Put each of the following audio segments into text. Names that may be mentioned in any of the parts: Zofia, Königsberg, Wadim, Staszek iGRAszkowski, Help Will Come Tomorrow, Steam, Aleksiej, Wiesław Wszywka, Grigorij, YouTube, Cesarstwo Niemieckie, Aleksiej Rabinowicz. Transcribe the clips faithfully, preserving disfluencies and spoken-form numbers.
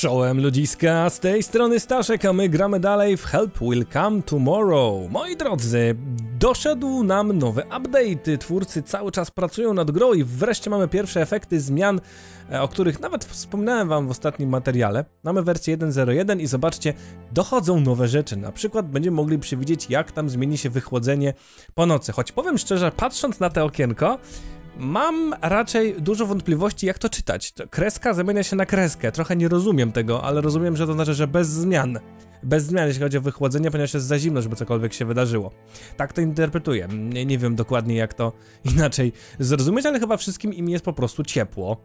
Czołem ludziska, z tej strony Staszek, a my gramy dalej w Help Will Come Tomorrow. Moi drodzy, doszedł nam nowy update, twórcy cały czas pracują nad grą i wreszcie mamy pierwsze efekty zmian, o których nawet wspomniałem wam w ostatnim materiale. Mamy wersję jeden zero jeden i zobaczcie, dochodzą nowe rzeczy, na przykład będziemy mogli przewidzieć, jak tam zmieni się wychłodzenie po nocy, choć powiem szczerze, patrząc na to okienko, mam raczej dużo wątpliwości, jak to czytać. Kreska zamienia się na kreskę, trochę nie rozumiem tego, ale rozumiem, że to znaczy, że bez zmian. Bez zmian, jeśli chodzi o wychłodzenie, ponieważ jest za zimno, żeby cokolwiek się wydarzyło. Tak to interpretuję, nie, nie wiem dokładnie, jak to inaczej zrozumieć, ale chyba wszystkim im jest po prostu ciepło.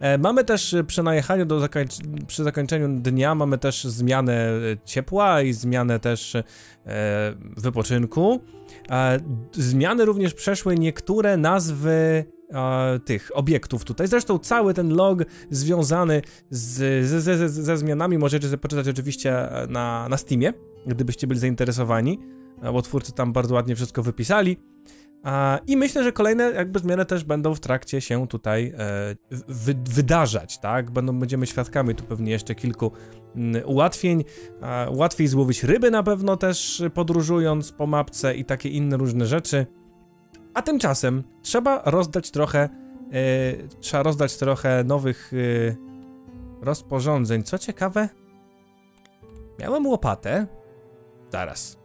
E, mamy też przy najechaniu, do zakoń... przy zakończeniu dnia mamy też zmianę ciepła i zmianę też e, wypoczynku. E, zmiany również przeszły niektóre nazwy tych obiektów tutaj. Zresztą cały ten log związany z, z, z, ze zmianami możecie sobie poczytać oczywiście na, na Steamie, gdybyście byli zainteresowani, bo twórcy tam bardzo ładnie wszystko wypisali. I myślę, że kolejne jakby zmiany też będą w trakcie się tutaj wy, wydarzać, tak? Będą, będziemy świadkami tu pewnie jeszcze kilku ułatwień. Łatwiej złowić ryby na pewno też podróżując po mapce i takie inne różne rzeczy. A tymczasem trzeba rozdać trochę, yy, trzeba rozdać trochę nowych yy, rozporządzeń. Co ciekawe, miałem łopatę. Zaraz.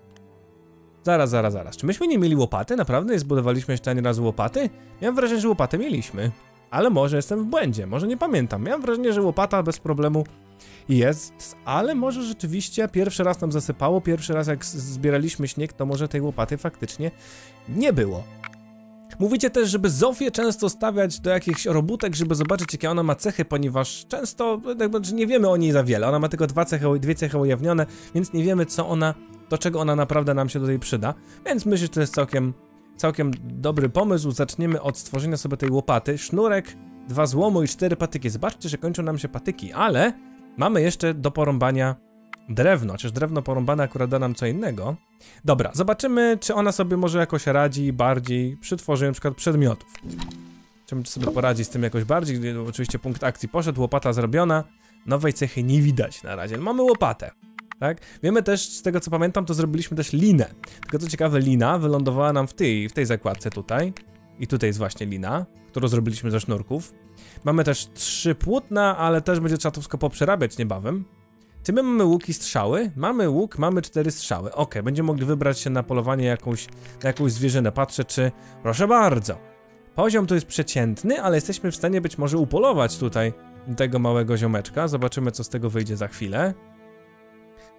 Zaraz, zaraz, zaraz. Czy myśmy nie mieli łopaty? Naprawdę nie zbudowaliśmy jeszcze ani razu łopaty? Miałem wrażenie, że łopatę mieliśmy. Ale może jestem w błędzie, może nie pamiętam. Miałem wrażenie, że łopata bez problemu jest, ale może rzeczywiście pierwszy raz nam zasypało, pierwszy raz jak zbieraliśmy śnieg, to może tej łopaty faktycznie nie było. Mówicie też, żeby Zofię często stawiać do jakichś robótek, żeby zobaczyć, jakie ona ma cechy, ponieważ często nie wiemy o niej za wiele. Ona ma tylko dwa cechy, dwie cechy ujawnione, więc nie wiemy, co ona, do czego ona naprawdę nam się tutaj przyda. Więc myślę, że to jest całkiem, całkiem dobry pomysł. Zaczniemy od stworzenia sobie tej łopaty. Sznurek, dwa złomu i cztery patyki. Zobaczcie, że kończą nam się patyki, ale mamy jeszcze do porąbania drewno, chociaż drewno porąbane akurat da nam co innego. Dobra, zobaczymy, czy ona sobie może jakoś radzi bardziej przy tworzeniu na przykład przedmiotów. Czy sobie poradzi z tym jakoś bardziej? Oczywiście punkt akcji poszedł, łopata zrobiona. Nowej cechy nie widać na razie, mamy łopatę. Tak? Wiemy też, z tego co pamiętam, to zrobiliśmy też linę. Tylko co ciekawe, lina wylądowała nam w tej, w tej zakładce tutaj. I tutaj jest właśnie lina, którą zrobiliśmy ze sznurków. Mamy też trzy płótna, ale też będzie trzeba to wszystko poprzerabiać niebawem. Czy my mamy łuki strzały? Mamy łuk, mamy cztery strzały. Ok, będziemy mogli wybrać się na polowanie jakąś, na jakąś zwierzynę. Patrzę, czy... Proszę bardzo! Poziom tu jest przeciętny, ale jesteśmy w stanie być może upolować tutaj tego małego ziomeczka. Zobaczymy, co z tego wyjdzie za chwilę.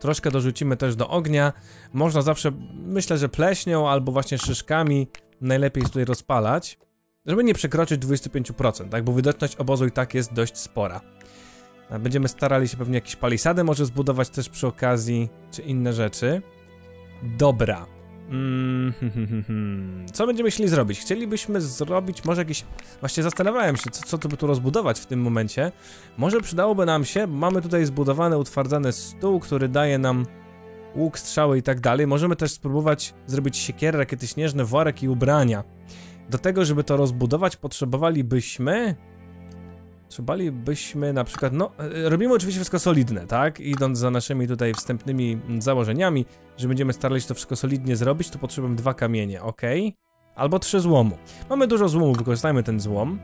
Troszkę dorzucimy też do ognia. Można zawsze, myślę, że pleśnią albo właśnie szyszkami najlepiej tutaj rozpalać, żeby nie przekroczyć dwudziestu pięciu procent, tak? Bo widoczność obozu i tak jest dość spora. Będziemy starali się pewnie jakieś palisady może zbudować też przy okazji, czy inne rzeczy. Dobra. Mm, co będziemy chcieli zrobić? Chcielibyśmy zrobić może jakieś... Właśnie zastanawiałem się, co, co tu by tu rozbudować w tym momencie. Może przydałoby nam się, mamy tutaj zbudowany, utwardzany stół, który daje nam łuk, strzały i tak dalej. Możemy też spróbować zrobić siekierę, rakiety śnieżne, worek i ubrania. Do tego, żeby to rozbudować, potrzebowalibyśmy... Potrzebowalibyśmy na przykład, no, robimy oczywiście wszystko solidne, tak? Idąc za naszymi tutaj wstępnymi założeniami, że będziemy starali się to wszystko solidnie zrobić, to potrzebujemy dwa kamienie, ok? Albo trzy złomu. Mamy dużo złomu, wykorzystajmy ten złom.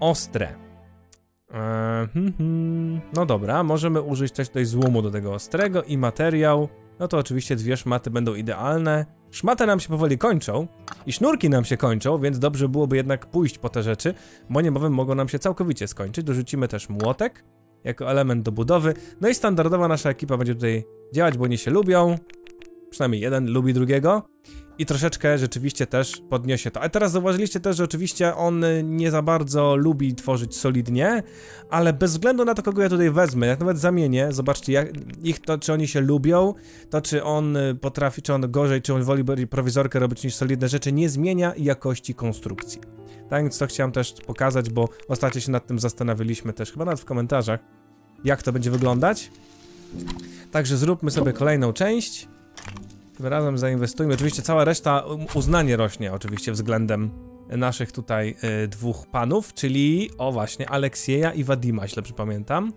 Ostre. Eee, hmm, hmm. No dobra, możemy użyć też tutaj złomu do tego ostrego i materiał. No to oczywiście dwie szmaty będą idealne. Szmaty nam się powoli kończą i sznurki nam się kończą, więc dobrze byłoby jednak pójść po te rzeczy, bo niebawem mogą nam się całkowicie skończyć. Dorzucimy też młotek jako element do budowy. No i standardowa nasza ekipa będzie tutaj działać, bo oni się lubią. Przynajmniej jeden lubi drugiego. I troszeczkę rzeczywiście też podniesie to. A teraz zauważyliście też, że oczywiście on nie za bardzo lubi tworzyć solidnie, ale bez względu na to, kogo ja tutaj wezmę, jak nawet zamienię, zobaczcie jak ich to, czy oni się lubią, to czy on potrafi, czy on gorzej, czy on woli bardziej prowizorkę robić niż solidne rzeczy, nie zmienia jakości konstrukcji. Tak więc to chciałem też pokazać, bo ostatnio się nad tym zastanawialiśmy też, chyba nawet w komentarzach, jak to będzie wyglądać. Także zróbmy sobie kolejną część. Tym razem zainwestujmy. Oczywiście cała reszta, uznanie rośnie oczywiście względem naszych tutaj y, dwóch panów, czyli o właśnie Aleksieja i Wadima, źle pamiętam.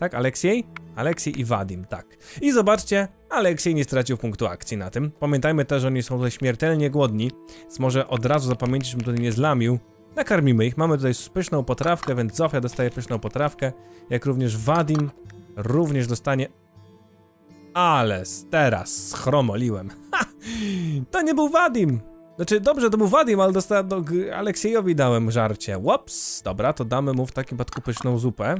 Tak, Aleksiej? Aleksiej i Wadim, tak. I zobaczcie, Aleksiej nie stracił punktu akcji na tym. Pamiętajmy też, że oni są tutaj śmiertelnie głodni, więc może od razu zapamięcić, żebym tutaj nie zlamił. Nakarmimy ich, mamy tutaj pyszną potrawkę, więc Zofia dostaje pyszną potrawkę, jak również Wadim również dostanie... Ale teraz schromoliłem. Ha! To nie był Wadim! Znaczy, dobrze, to był Wadim, ale dostałem do... Aleksiejowi dałem żarcie. Łops! Dobra, to damy mu w takim przypadku pyszną zupę.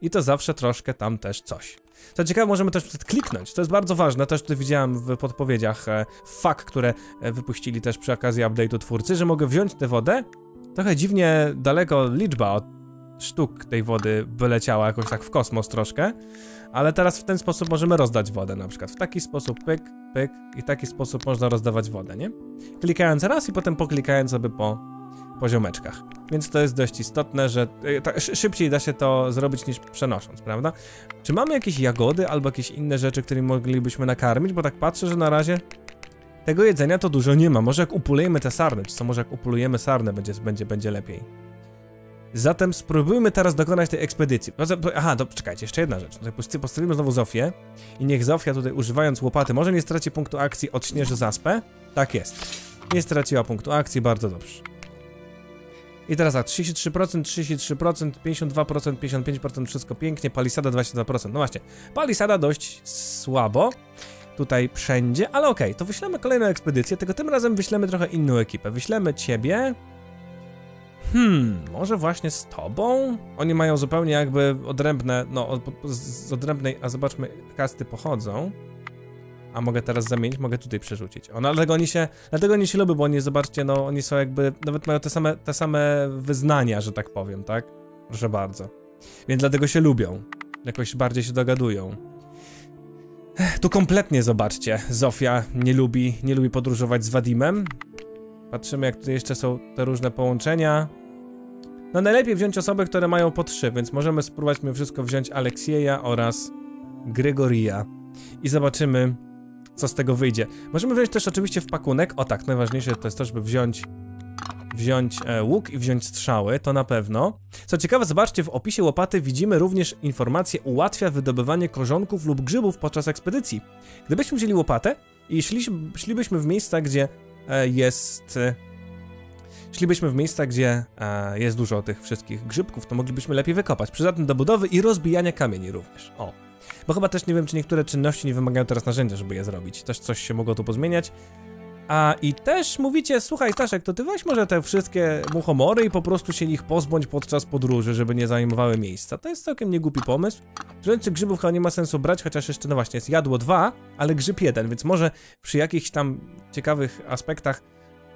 I to zawsze troszkę tam też coś. Co ciekawe, możemy też kliknąć, to jest bardzo ważne, też tutaj widziałem w podpowiedziach e, fuck, które wypuścili też przy okazji update'u twórcy, że mogę wziąć tę wodę. Trochę dziwnie daleko liczba od sztuk tej wody wyleciała jakoś tak w kosmos troszkę, ale teraz w ten sposób możemy rozdać wodę, na przykład w taki sposób, pyk, pyk, i w taki sposób można rozdawać wodę, nie? Klikając raz i potem poklikając sobie po poziomeczkach. Więc to jest dość istotne, że tak szybciej da się to zrobić niż przenosząc, prawda? Czy mamy jakieś jagody albo jakieś inne rzeczy, którymi moglibyśmy nakarmić? Bo tak patrzę, że na razie tego jedzenia to dużo nie ma. Może jak upolujemy te sarny, czy co, może jak upolujemy sarnę, będzie, będzie, będzie lepiej. Zatem spróbujmy teraz dokonać tej ekspedycji. Aha, to czekajcie, jeszcze jedna rzecz. Postawimy znowu Zofię i niech Zofia tutaj, używając łopaty, może nie straci punktu akcji, odśnieży zaspę. Tak jest. Nie straciła punktu akcji, bardzo dobrze. I teraz tak, trzydzieści trzy procent, trzydzieści trzy procent, pięćdziesiąt dwa procent, pięćdziesiąt pięć procent, wszystko pięknie, palisada dwadzieścia dwa procent, no właśnie, palisada dość słabo, tutaj wszędzie, ale okej, okay, to wyślemy kolejną ekspedycję, tylko tym razem wyślemy trochę inną ekipę, wyślemy ciebie, hmm, może właśnie z tobą? Oni mają zupełnie jakby odrębne, no z odrębnej, a zobaczmy, kasty pochodzą. A mogę teraz zamienić, mogę tutaj przerzucić. O, no, dlatego oni się, dlatego oni się lubią, bo oni, zobaczcie, no oni są jakby, nawet mają te same, te same wyznania, że tak powiem, tak? Proszę bardzo. Więc dlatego się lubią. Jakoś bardziej się dogadują. Tu kompletnie, zobaczcie, Zofia nie lubi, nie lubi podróżować z Wadimem. Patrzymy, jak tutaj jeszcze są te różne połączenia. No najlepiej wziąć osoby, które mają po trzy, więc możemy spróbować mimo wszystko wziąć Aleksieja oraz Grigorija. I zobaczymy, co z tego wyjdzie. Możemy wziąć też oczywiście w pakunek. O tak, najważniejsze to jest to, żeby wziąć wziąć e, łuk i wziąć strzały, to na pewno. Co ciekawe, zobaczcie, w opisie łopaty widzimy również informację: ułatwia wydobywanie korzonków lub grzybów podczas ekspedycji. Gdybyśmy wzięli łopatę i szli, szlibyśmy w miejsca, gdzie e, jest... E, szlibyśmy w miejsca, gdzie e, jest dużo tych wszystkich grzybków, to moglibyśmy lepiej wykopać. Przydatne do budowy i rozbijania kamieni również. O. Bo chyba też nie wiem, czy niektóre czynności nie wymagają teraz narzędzia, żeby je zrobić. Też coś się mogło tu pozmieniać. A i też mówicie, słuchaj Staszek, to ty weź może te wszystkie muchomory i po prostu się ich pozbądź podczas podróży, żeby nie zajmowały miejsca. To jest całkiem niegłupi pomysł. Żręczy grzybów chyba nie ma sensu brać, chociaż jeszcze, no właśnie, jest jadło dwa, ale grzyb jeden, więc może przy jakichś tam ciekawych aspektach...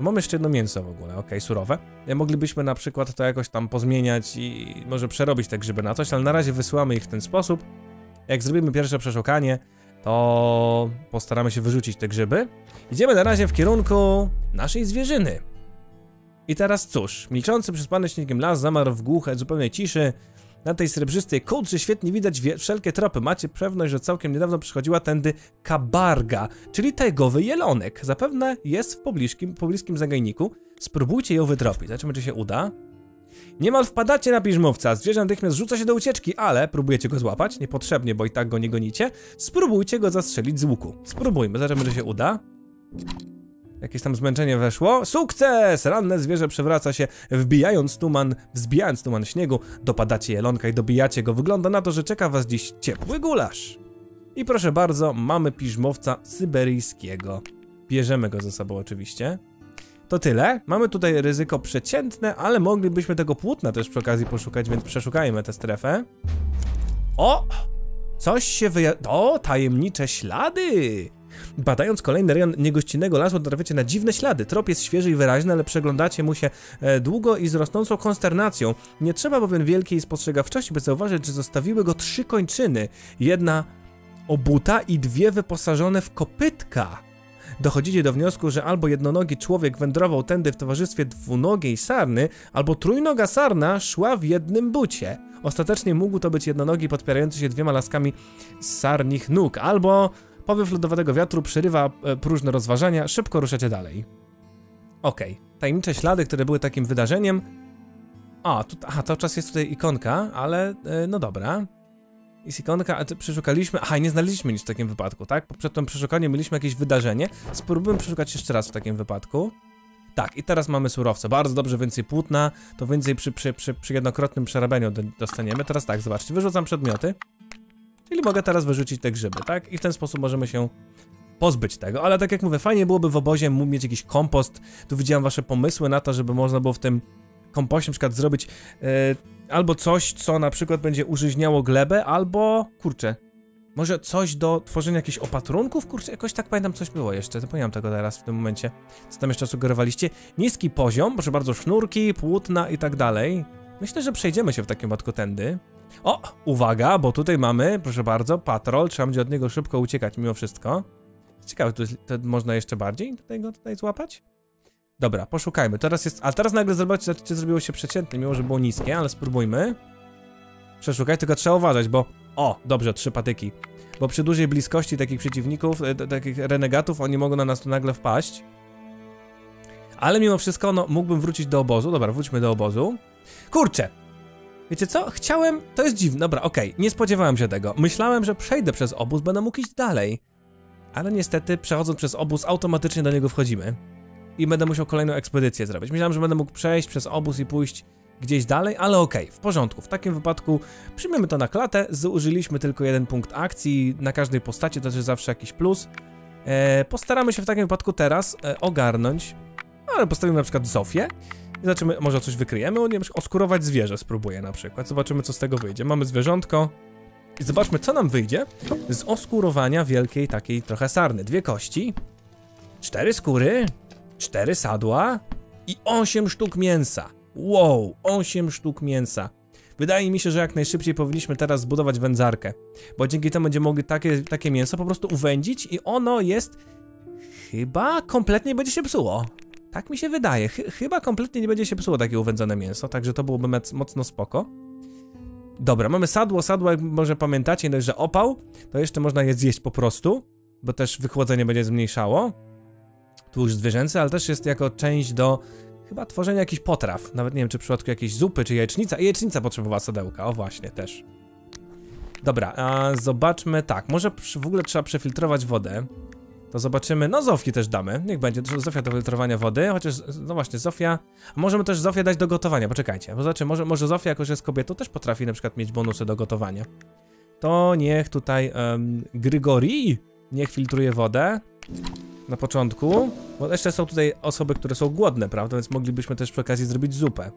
Mamy jeszcze jedno mięso w ogóle, okej, surowe. Moglibyśmy na przykład to jakoś tam pozmieniać i może przerobić te grzyby na coś, ale na razie wysyłamy ich w ten sposób. Jak zrobimy pierwsze przeszukanie, to postaramy się wyrzucić te grzyby. Idziemy na razie w kierunku naszej zwierzyny. I teraz cóż, milczący przyspany śniegiem las zamarł w głuche, zupełnej ciszy. Na tej srebrzystej kołdrze świetnie widać wszelkie tropy. Macie pewność, że całkiem niedawno przychodziła tędy kabarga, czyli tajgowy jelonek. Zapewne jest w pobliskim, pobliskim zagajniku. Spróbujcie ją wytropić, zobaczymy, czy się uda. Niemal wpadacie na piżmówca, zwierzę natychmiast rzuca się do ucieczki, ale próbujecie go złapać, niepotrzebnie, bo i tak go nie gonicie. Spróbujcie go zastrzelić z łuku. Spróbujmy, zobaczymy, czy się uda. Jakieś tam zmęczenie weszło. Sukces! Ranne zwierzę przewraca się, wbijając tuman, wzbijając tuman śniegu. Dopadacie jelonka i dobijacie go. Wygląda na to, że czeka was dziś ciepły gulasz. I proszę bardzo, mamy piżmówca syberyjskiego. Bierzemy go ze sobą oczywiście. To tyle. Mamy tutaj ryzyko przeciętne, ale moglibyśmy tego płótna też przy okazji poszukać, więc przeszukajmy tę strefę. O! Coś się wyja... O! Tajemnicze ślady! Badając kolejny rejon niegościnnego lasu, trafiacie na dziwne ślady. Trop jest świeży i wyraźny, ale przeglądacie mu się długo i z rosnącą konsternacją. Nie trzeba bowiem wielkiej spostrzegawczości, by zauważyć, że zostawiły go trzy kończyny. Jedna obuta i dwie wyposażone w kopytka. Dochodzicie do wniosku, że albo jednonogi człowiek wędrował tędy w towarzystwie dwunogiej sarny, albo trójnoga sarna szła w jednym bucie. Ostatecznie mógł to być jednonogi podpierający się dwiema laskami z sarnich nóg, albo powiew lodowatego wiatru przerywa próżne rozważania, szybko ruszacie dalej. Okej, okay. Tajemnicze ślady, które były takim wydarzeniem... A, tu, aha, cały czas jest tutaj ikonka, ale yy, no dobra. Jest ikonka, a przeszukaliśmy... Aha, nie znaleźliśmy nic w takim wypadku, tak? Przed tym przeszukaniem mieliśmy jakieś wydarzenie. Spróbujmy przeszukać jeszcze raz w takim wypadku. Tak, i teraz mamy surowce. Bardzo dobrze, więcej płótna. To więcej przy, przy, przy, przy jednokrotnym przerabianiu dostaniemy. Teraz tak, zobaczcie, wyrzucam przedmioty. Czyli mogę teraz wyrzucić te grzyby, tak? I w ten sposób możemy się pozbyć tego. Ale tak jak mówię, fajnie byłoby w obozie mieć jakiś kompost. Tu widziałem wasze pomysły na to, żeby można było w tym kompoście na przykład zrobić... Yy, albo coś, co na przykład będzie użyźniało glebę, albo... Kurczę, może coś do tworzenia jakichś opatrunków? Kurczę, jakoś tak pamiętam, coś było jeszcze. Zapomniałem tego teraz w tym momencie. Co tam jeszcze sugerowaliście? Niski poziom, proszę bardzo, sznurki, płótna i tak dalej. Myślę, że przejdziemy się w takim wypadku tędy. O, uwaga, bo tutaj mamy, proszę bardzo, patrol. Trzeba będzie od niego szybko uciekać mimo wszystko. Ciekawe, to, jest, to można jeszcze bardziej tutaj go tutaj złapać? Dobra, poszukajmy. Teraz jest... A teraz nagle zobaczcie, zrobiło się przeciętne, mimo że było niskie, ale spróbujmy. Przeszukać, tylko trzeba uważać, bo... O, dobrze, trzy patyki. Bo przy dużej bliskości takich przeciwników, e, takich renegatów, oni mogą na nas tu nagle wpaść. Ale mimo wszystko, no, mógłbym wrócić do obozu. Dobra, wróćmy do obozu. Kurczę! Wiecie co? Chciałem... To jest dziwne. Dobra, okej. Okay. Nie spodziewałem się tego. Myślałem, że przejdę przez obóz, będę mógł iść dalej. Ale niestety, przechodząc przez obóz, automatycznie do niego wchodzimy. I będę musiał kolejną ekspedycję zrobić. Myślałem, że będę mógł przejść przez obóz i pójść gdzieś dalej, ale okej, okay, w porządku. W takim wypadku przyjmiemy to na klatę. Zużyliśmy tylko jeden punkt akcji. Na każdej postaci to też zawsze jakiś plus. Eee, postaramy się w takim wypadku teraz e, ogarnąć. Ale postawimy na przykład Zofię. I zobaczymy, może coś wykryjemy. O, nie, oskurować zwierzę spróbuję na przykład. Zobaczymy, co z tego wyjdzie. Mamy zwierzątko. I zobaczmy, co nam wyjdzie z oskurowania wielkiej takiej trochę sarny. Dwie kości. Cztery skóry. Cztery sadła i osiem sztuk mięsa. Wow, osiem sztuk mięsa. Wydaje mi się, że jak najszybciej powinniśmy teraz zbudować wędzarkę, bo dzięki temu będziemy mogli takie, takie mięso po prostu uwędzić i ono jest... Chyba kompletnie będzie się psuło. Tak mi się wydaje. Chyba kompletnie nie będzie się psuło takie uwędzone mięso, także to byłoby mocno spoko. Dobra, mamy sadło, sadło, jak może pamiętacie, no, że opał, to jeszcze można je zjeść po prostu, bo też wychłodzenie będzie zmniejszało. Tłuszcz zwierzęcy, ale też jest jako część do chyba tworzenia jakichś potraw. Nawet nie wiem, czy w przypadku jakiejś zupy, czy jajecznica. I jajecznica potrzebowała sadełka, o właśnie, też. Dobra, a zobaczmy, tak, może w ogóle trzeba przefiltrować wodę. To zobaczymy, no Zofii też damy, niech będzie, Zofia do filtrowania wody, chociaż, no właśnie, Zofia. A możemy też Zofię dać do gotowania, poczekajcie, bo znaczy, może, może Zofia, jako że jest kobietą, też potrafi na przykład mieć bonusy do gotowania. To niech tutaj um, Grigorij niech filtruje wodę. Na początku, bo jeszcze są tutaj osoby, które są głodne, prawda, więc moglibyśmy też przy okazji zrobić zupę.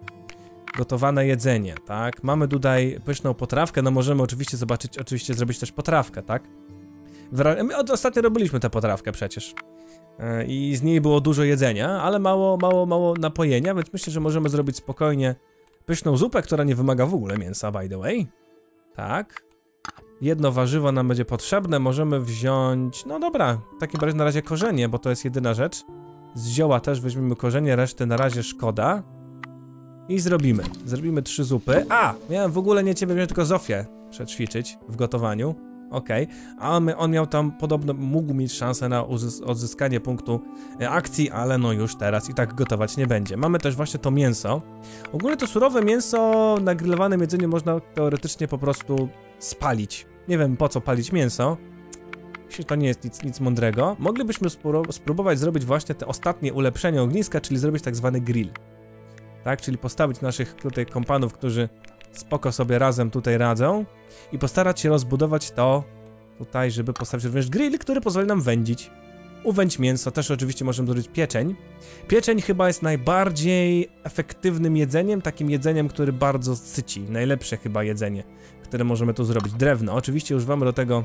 Gotowane jedzenie, tak, mamy tutaj pyszną potrawkę, no możemy oczywiście zobaczyć, oczywiście zrobić też potrawkę, tak. My ostatnio robiliśmy tę potrawkę przecież i z niej było dużo jedzenia, ale mało, mało, mało napojenia, więc myślę, że możemy zrobić spokojnie pyszną zupę, która nie wymaga w ogóle mięsa, by the way, tak. Jedno warzywo nam będzie potrzebne, możemy wziąć... No dobra, w takim razie na razie korzenie, bo to jest jedyna rzecz. Z zioła też weźmiemy korzenie, reszty na razie szkoda. I zrobimy, zrobimy trzy zupy. A! Miałem w ogóle nie ciebie, miałem tylko Zofię przećwiczyć w gotowaniu. Okej, okay. A on, on miał tam podobno, mógł mieć szansę na odzyskanie punktu akcji, ale no już teraz i tak gotować nie będzie. Mamy też właśnie to mięso. Ogólnie to surowe mięso na grillowanym jedzeniu można teoretycznie po prostu spalić. Nie wiem, po co palić mięso. Myślę, że to nie jest nic, nic mądrego. Moglibyśmy spróbować zrobić właśnie te ostatnie ulepszenie ogniska, czyli zrobić tak zwany grill. Tak, czyli postawić naszych tutaj kompanów, którzy spoko sobie razem tutaj radzą i postarać się rozbudować to tutaj, żeby postawić również grill, który pozwoli nam wędzić. Uwędź mięso, też oczywiście możemy zrobić pieczeń. Pieczeń chyba jest najbardziej efektywnym jedzeniem, takim jedzeniem, który bardzo syci. Najlepsze chyba jedzenie, które możemy tu zrobić. Drewno, oczywiście używamy do tego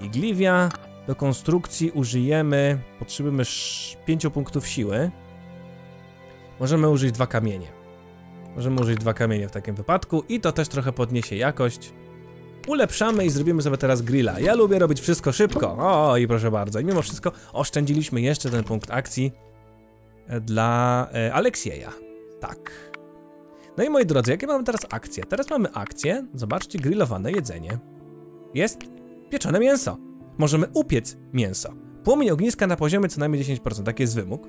igliwia. Do konstrukcji użyjemy, potrzebujemy pięciu punktów siły. Możemy użyć dwa kamienie. Możemy użyć dwa kamienie w takim wypadku i to też trochę podniesie jakość. Ulepszamy i zrobimy sobie teraz grilla. Ja lubię robić wszystko szybko. O, i proszę bardzo. I mimo wszystko oszczędziliśmy jeszcze ten punkt akcji dla e, Aleksieja. Tak. No i moi drodzy, jakie mamy teraz akcje? Teraz mamy akcję, zobaczcie, grillowane jedzenie. Jest pieczone mięso. Możemy upiec mięso. Płomień ogniska na poziomie co najmniej dziesięć procent, taki jest wymóg.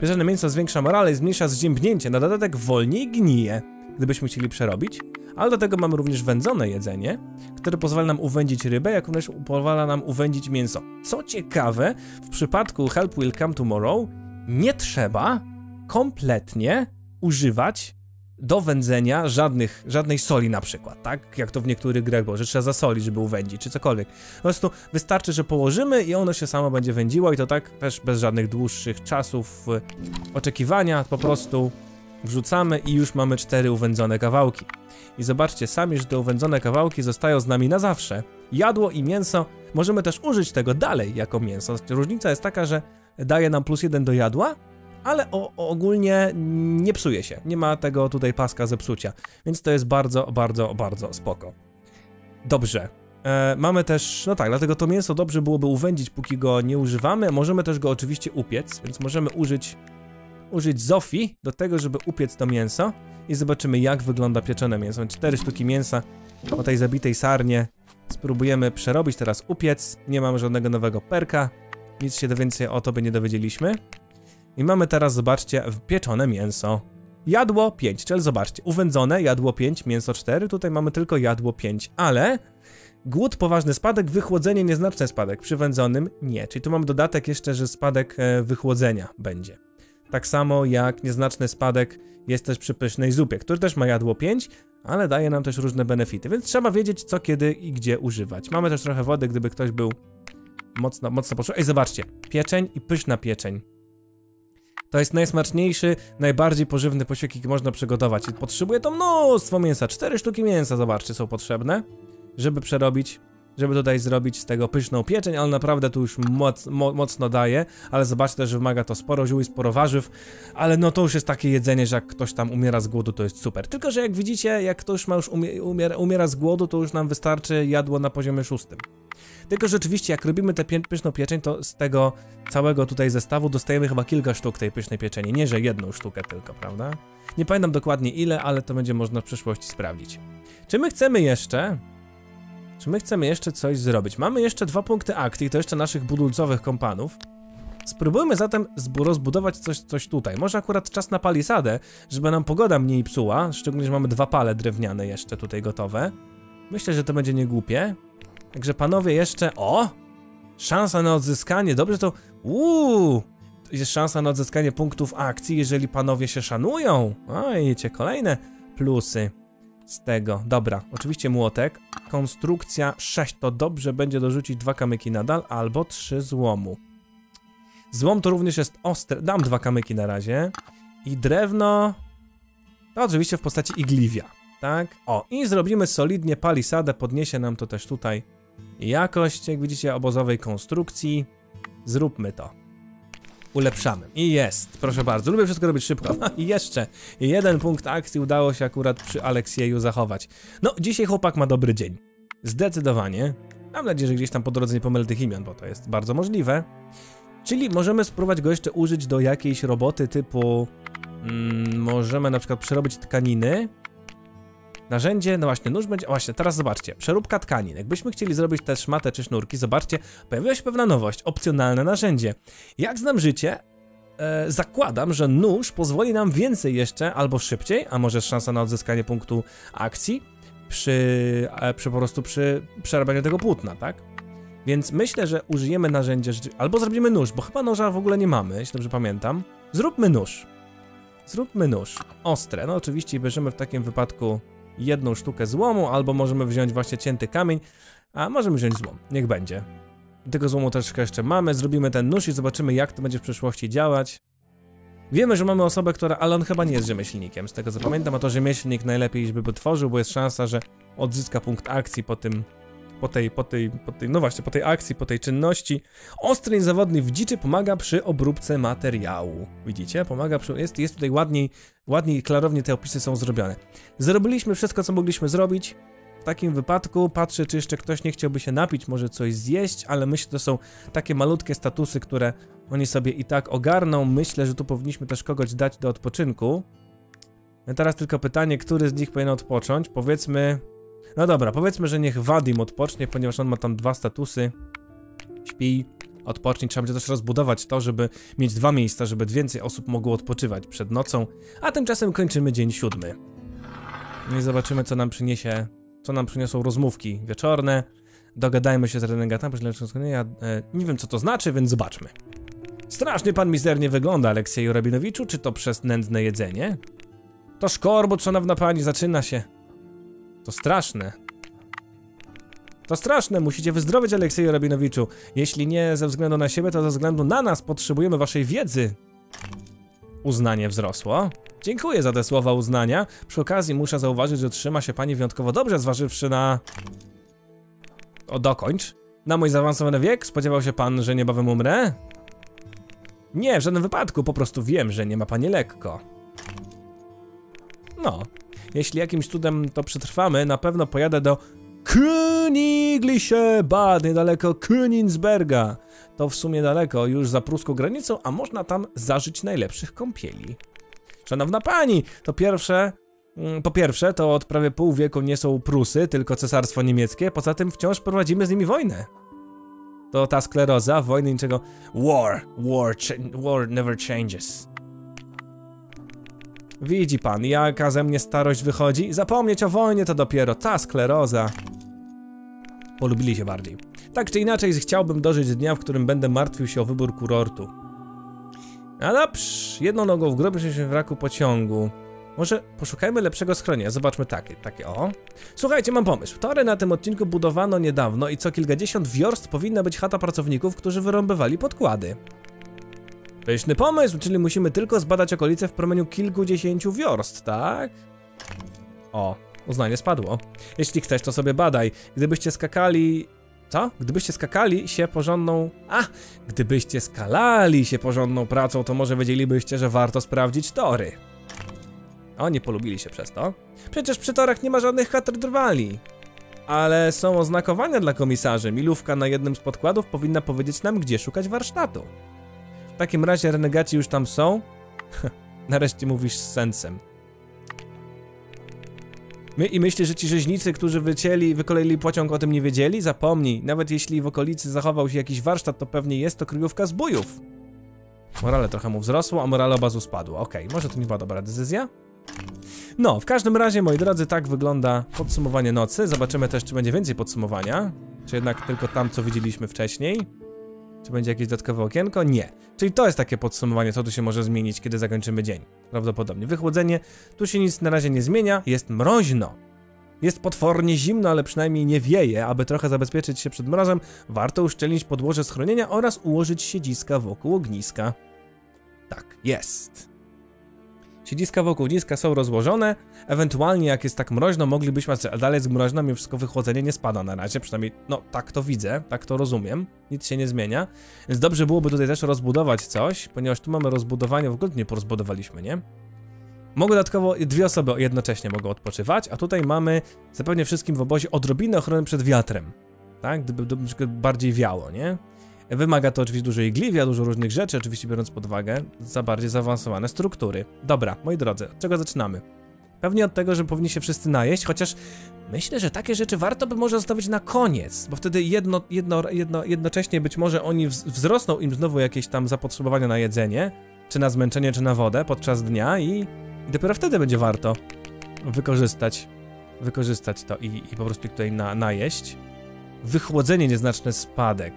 Pieczone mięso zwiększa morale i zmniejsza zziębnięcie, na dodatek wolniej gnije, gdybyśmy chcieli przerobić. Ale do tego mamy również wędzone jedzenie, które pozwala nam uwędzić rybę, jak również pozwala nam uwędzić mięso. Co ciekawe, w przypadku Help Will Come Tomorrow nie trzeba kompletnie używać do wędzenia żadnych, żadnej soli na przykład, tak? Jak to w niektórych grach było, że trzeba zasolić, żeby uwędzić, czy cokolwiek. Po prostu wystarczy, że położymy i ono się samo będzie wędziło i to tak też bez żadnych dłuższych czasów oczekiwania, po prostu wrzucamy i już mamy cztery uwędzone kawałki. I zobaczcie sami, że te uwędzone kawałki zostają z nami na zawsze. Jadło i mięso, możemy też użyć tego dalej jako mięso. Różnica jest taka, że daje nam plus jeden do jadła, ale o, ogólnie nie psuje się, nie ma tego tutaj paska zepsucia, więc to jest bardzo, bardzo, bardzo spoko. Dobrze, e, mamy też, no tak, dlatego to mięso dobrze byłoby uwędzić, póki go nie używamy, możemy też go oczywiście upiec, więc możemy użyć, użyć Zofii do tego, żeby upiec to mięso i zobaczymy, jak wygląda pieczone mięso. Cztery sztuki mięsa o tej zabitej sarnie spróbujemy przerobić, teraz upiec, nie mamy żadnego nowego perka, nic się więcej o tobie nie dowiedzieliśmy. I mamy teraz, zobaczcie, pieczone mięso. Jadło pięć, czyli zobaczcie, uwędzone, jadło pięć, mięso cztery, tutaj mamy tylko jadło pięć, ale głód poważny spadek, wychłodzenie nieznaczny spadek, przy wędzonym nie. Czyli tu mamy dodatek jeszcze, że spadek wychłodzenia będzie. Tak samo jak nieznaczny spadek jest też przy pysznej zupie, który też ma jadło pięć, ale daje nam też różne benefity, więc trzeba wiedzieć, co, kiedy i gdzie używać. Mamy też trochę wody, gdyby ktoś był mocno, mocno poszło. Ej, zobaczcie, pieczeń i pyszna pieczeń. To jest najsmaczniejszy, najbardziej pożywny posiłek, jaki można przygotować. Potrzebuje to mnóstwo mięsa. Cztery sztuki mięsa, zobaczcie, są potrzebne, żeby przerobić, żeby tutaj zrobić z tego pyszną pieczeń, ale naprawdę tu już moc, mo, mocno daje, ale zobaczcie też, że wymaga to sporo ziół i sporo warzyw, ale no to już jest takie jedzenie, że jak ktoś tam umiera z głodu, to jest super. Tylko że jak widzicie, jak ktoś ma już umie, umiera, umiera z głodu, to już nam wystarczy jadło na poziomie szóstym. Tylko rzeczywiście, jak robimy tę pyszną pieczeń, to z tego całego tutaj zestawu dostajemy chyba kilka sztuk tej pysznej pieczeni, nie że jedną sztukę tylko, prawda? Nie pamiętam dokładnie ile, ale to będzie można w przyszłości sprawdzić. Czy my chcemy jeszcze... Czy my chcemy jeszcze coś zrobić? Mamy jeszcze dwa punkty akcji, to jeszcze naszych budulcowych kompanów. Spróbujmy zatem rozbudować coś, coś tutaj. Może akurat czas na palisadę, żeby nam pogoda mniej psuła, szczególnie, że mamy dwa pale drewniane jeszcze tutaj gotowe. Myślę, że to będzie niegłupie. Także panowie jeszcze... O! Szansa na odzyskanie, dobrze to... Uuu! Jest szansa na odzyskanie punktów akcji, jeżeli panowie się szanują. O, idziecie kolejne plusy z tego. Dobra, oczywiście młotek. Konstrukcja sześć, to dobrze będzie dorzucić dwa kamyki nadal, albo trzy złomu. Złom to również jest ostre. Dam dwa kamyki na razie. I drewno... To oczywiście w postaci igliwia. Tak, o i zrobimy solidnie palisadę, podniesie nam to też tutaj jakość, jak widzicie, obozowej konstrukcji. Zróbmy to. Ulepszamy. I jest, proszę bardzo, lubię wszystko robić szybko. I jeszcze jeden punkt akcji udało się akurat przy Aleksieju zachować. No, dzisiaj chłopak ma dobry dzień. Zdecydowanie. Mam nadzieję, że gdzieś tam po drodze nie pomylę tych imion, bo to jest bardzo możliwe. Czyli możemy spróbować go jeszcze użyć do jakiejś roboty typu... Mm, możemy na przykład przerobić tkaniny. Narzędzie, no właśnie, nóż będzie... Właśnie, teraz zobaczcie, przeróbka tkanin. Jakbyśmy chcieli zrobić też szmatę czy sznurki, zobaczcie, pojawiła się pewna nowość, opcjonalne narzędzie. Jak znam życie, e, zakładam, że nóż pozwoli nam więcej jeszcze, albo szybciej, a może szansa na odzyskanie punktu akcji, przy, e, przy po prostu przy przerabianiu tego płótna, tak? Więc myślę, że użyjemy narzędzia, albo zrobimy nóż, bo chyba noża w ogóle nie mamy, jeśli dobrze pamiętam. Zróbmy nóż. Zróbmy nóż. Ostre, no oczywiście bierzemy w takim wypadku... jedną sztukę złomu, albo możemy wziąć właśnie cięty kamień, a możemy wziąć złom, niech będzie. Tego złomu troszkę jeszcze mamy, zrobimy ten nóż i zobaczymy, jak to będzie w przyszłości działać. Wiemy, że mamy osobę, która, ale on chyba nie jest rzemieślnikiem, z tego co pamiętam, a to rzemieślnik najlepiej, żeby potworzył, bo jest szansa, że odzyska punkt akcji po tym, po tej, po tej, po tej, no właśnie, po tej akcji, po tej czynności. Ostry i zawodny w dziczy pomaga przy obróbce materiału. Widzicie? Pomaga przy, jest, jest tutaj ładniej, ładniej i klarownie te opisy są zrobione. Zrobiliśmy wszystko, co mogliśmy zrobić. W takim wypadku patrzę, czy jeszcze ktoś nie chciałby się napić, może coś zjeść, ale myślę, że to są takie malutkie statusy, które oni sobie i tak ogarną. Myślę, że tu powinniśmy też kogoś dać do odpoczynku. A teraz tylko pytanie, który z nich powinien odpocząć? Powiedzmy... No dobra, powiedzmy, że niech Wadim odpocznie, ponieważ on ma tam dwa statusy. Śpi, odpocznie. Trzeba będzie też rozbudować to, żeby mieć dwa miejsca, żeby więcej osób mogło odpoczywać przed nocą. A tymczasem kończymy dzień siódmy. No i zobaczymy, co nam przyniesie, co nam przyniosą rozmówki wieczorne. Dogadajmy się z renegatami, ja e, nie wiem, co to znaczy, więc zobaczmy. Strasznie pan mizernie wygląda, Aleksieju Rabinowiczu, czy to przez nędzne jedzenie? To szkorbut, szanowna pani, zaczyna się. To straszne. To straszne, musicie wyzdrowieć, Aleksieju Rabinowiczu. Jeśli nie ze względu na siebie, to ze względu na nas potrzebujemy waszej wiedzy. Uznanie wzrosło. Dziękuję za te słowa uznania. Przy okazji muszę zauważyć, że trzyma się pani wyjątkowo dobrze, zważywszy na... O, dokończ. Na mój zaawansowany wiek? Spodziewał się pan, że niebawem umrę? Nie, w żadnym wypadku, po prostu wiem, że nie ma pani lekko. No, jeśli jakimś cudem to przetrwamy, na pewno pojadę do Königsberg, niedaleko Königsberga. To w sumie daleko, już za pruską granicą, a można tam zażyć najlepszych kąpieli. Szanowna pani, to pierwsze... Po pierwsze, to od prawie pół wieku nie są Prusy, tylko Cesarstwo Niemieckie. Poza tym wciąż prowadzimy z nimi wojnę. To ta skleroza, wojny niczego... War, war, war never changes. Widzi pan, jaka ze mnie starość wychodzi? Zapomnieć o wojnie to dopiero ta skleroza. Polubili się bardziej. Tak czy inaczej, chciałbym dożyć dnia, w którym będę martwił się o wybór kurortu. A dobrze, jedną nogą w grobie, się w raku pociągu. Może poszukajmy lepszego schronienia, zobaczmy takie, takie o. Słuchajcie, mam pomysł. Tory na tym odcinku budowano niedawno i co kilkadziesiąt wiorst powinna być chata pracowników, którzy wyrąbywali podkłady. Pyszny pomysł, czyli musimy tylko zbadać okolice w promieniu kilkudziesięciu wiorst, tak? O, uznanie spadło. Jeśli chcesz, to sobie badaj. Gdybyście skakali... Co? Gdybyście skakali się porządną... A! Gdybyście skalali się porządną pracą, to może wiedzielibyście, że warto sprawdzić tory. O, nie polubili się przez to. Przecież przy torach nie ma żadnych kadr drwali. Ale są oznakowania dla komisarzy. Milówka na jednym z podkładów powinna powiedzieć nam, gdzie szukać warsztatu. W takim razie renegaci już tam są. Nareszcie mówisz z sensem. My i myślisz, że ci rzeźnicy, którzy wycięli, wykoleili pociąg, o tym nie wiedzieli? Zapomnij. Nawet jeśli w okolicy zachował się jakiś warsztat, to pewnie jest to kryjówka zbójów. Morale trochę mu wzrosło, a morale obazu spadło. Okej, okay, może to nie była dobra decyzja? No, w każdym razie, moi drodzy, tak wygląda podsumowanie nocy. Zobaczymy też, czy będzie więcej podsumowania. Czy jednak tylko tam, co widzieliśmy wcześniej. Czy będzie jakieś dodatkowe okienko? Nie. Czyli to jest takie podsumowanie, co tu się może zmienić, kiedy zakończymy dzień. Prawdopodobnie. Wychłodzenie. Tu się nic na razie nie zmienia. Jest mroźno. Jest potwornie zimno, ale przynajmniej nie wieje. Aby trochę zabezpieczyć się przed mrozem, warto uszczelnić podłoże schronienia oraz ułożyć siedziska wokół ogniska. Tak, jest. Siedziska wokół ogniska są rozłożone, ewentualnie jak jest tak mroźno, moglibyśmy, a dalej jest mroźno, mimo wszystko wychłodzenie nie spada na razie, przynajmniej, no tak to widzę, tak to rozumiem, nic się nie zmienia, więc dobrze byłoby tutaj też rozbudować coś, ponieważ tu mamy rozbudowanie, w ogóle nie porozbudowaliśmy, nie? Mogą dodatkowo, dwie osoby jednocześnie mogą odpoczywać, a tutaj mamy zapewne wszystkim w obozie odrobinę ochrony przed wiatrem, tak, gdyby, gdyby bardziej wiało, nie? Wymaga to oczywiście dużo igliwia, dużo różnych rzeczy, oczywiście biorąc pod uwagę za bardziej zaawansowane struktury. Dobra, moi drodzy, od czego zaczynamy? Pewnie od tego, że powinni się wszyscy najeść, chociaż myślę, że takie rzeczy warto by może zostawić na koniec, bo wtedy jedno, jedno, jedno, jednocześnie być może oni wzrosną im znowu jakieś tam zapotrzebowanie na jedzenie, czy na zmęczenie, czy na wodę podczas dnia i, i dopiero wtedy będzie warto wykorzystać, wykorzystać to i, i po prostu tutaj na, najeść. Wychłodzenie, nieznaczny spadek.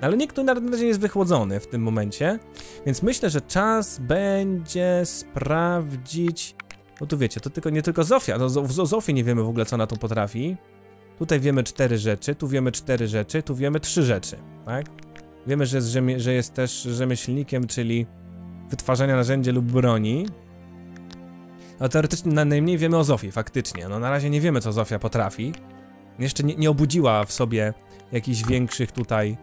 Ale nikt tu na razie nie jest wychłodzony w tym momencie, więc myślę, że czas będzie sprawdzić... No tu wiecie, to tylko, nie tylko Zofia, no o Zofii nie wiemy w ogóle, co ona tu potrafi. Tutaj wiemy cztery rzeczy, tu wiemy cztery rzeczy, tu wiemy trzy rzeczy, tak? Wiemy, że jest, rzemie, że jest też rzemieślnikiem, czyli wytwarzania narzędzi lub broni. A teoretycznie najmniej wiemy o Zofii, faktycznie. No na razie nie wiemy, co Zofia potrafi. Jeszcze nie, nie obudziła w sobie jakichś większych tutaj...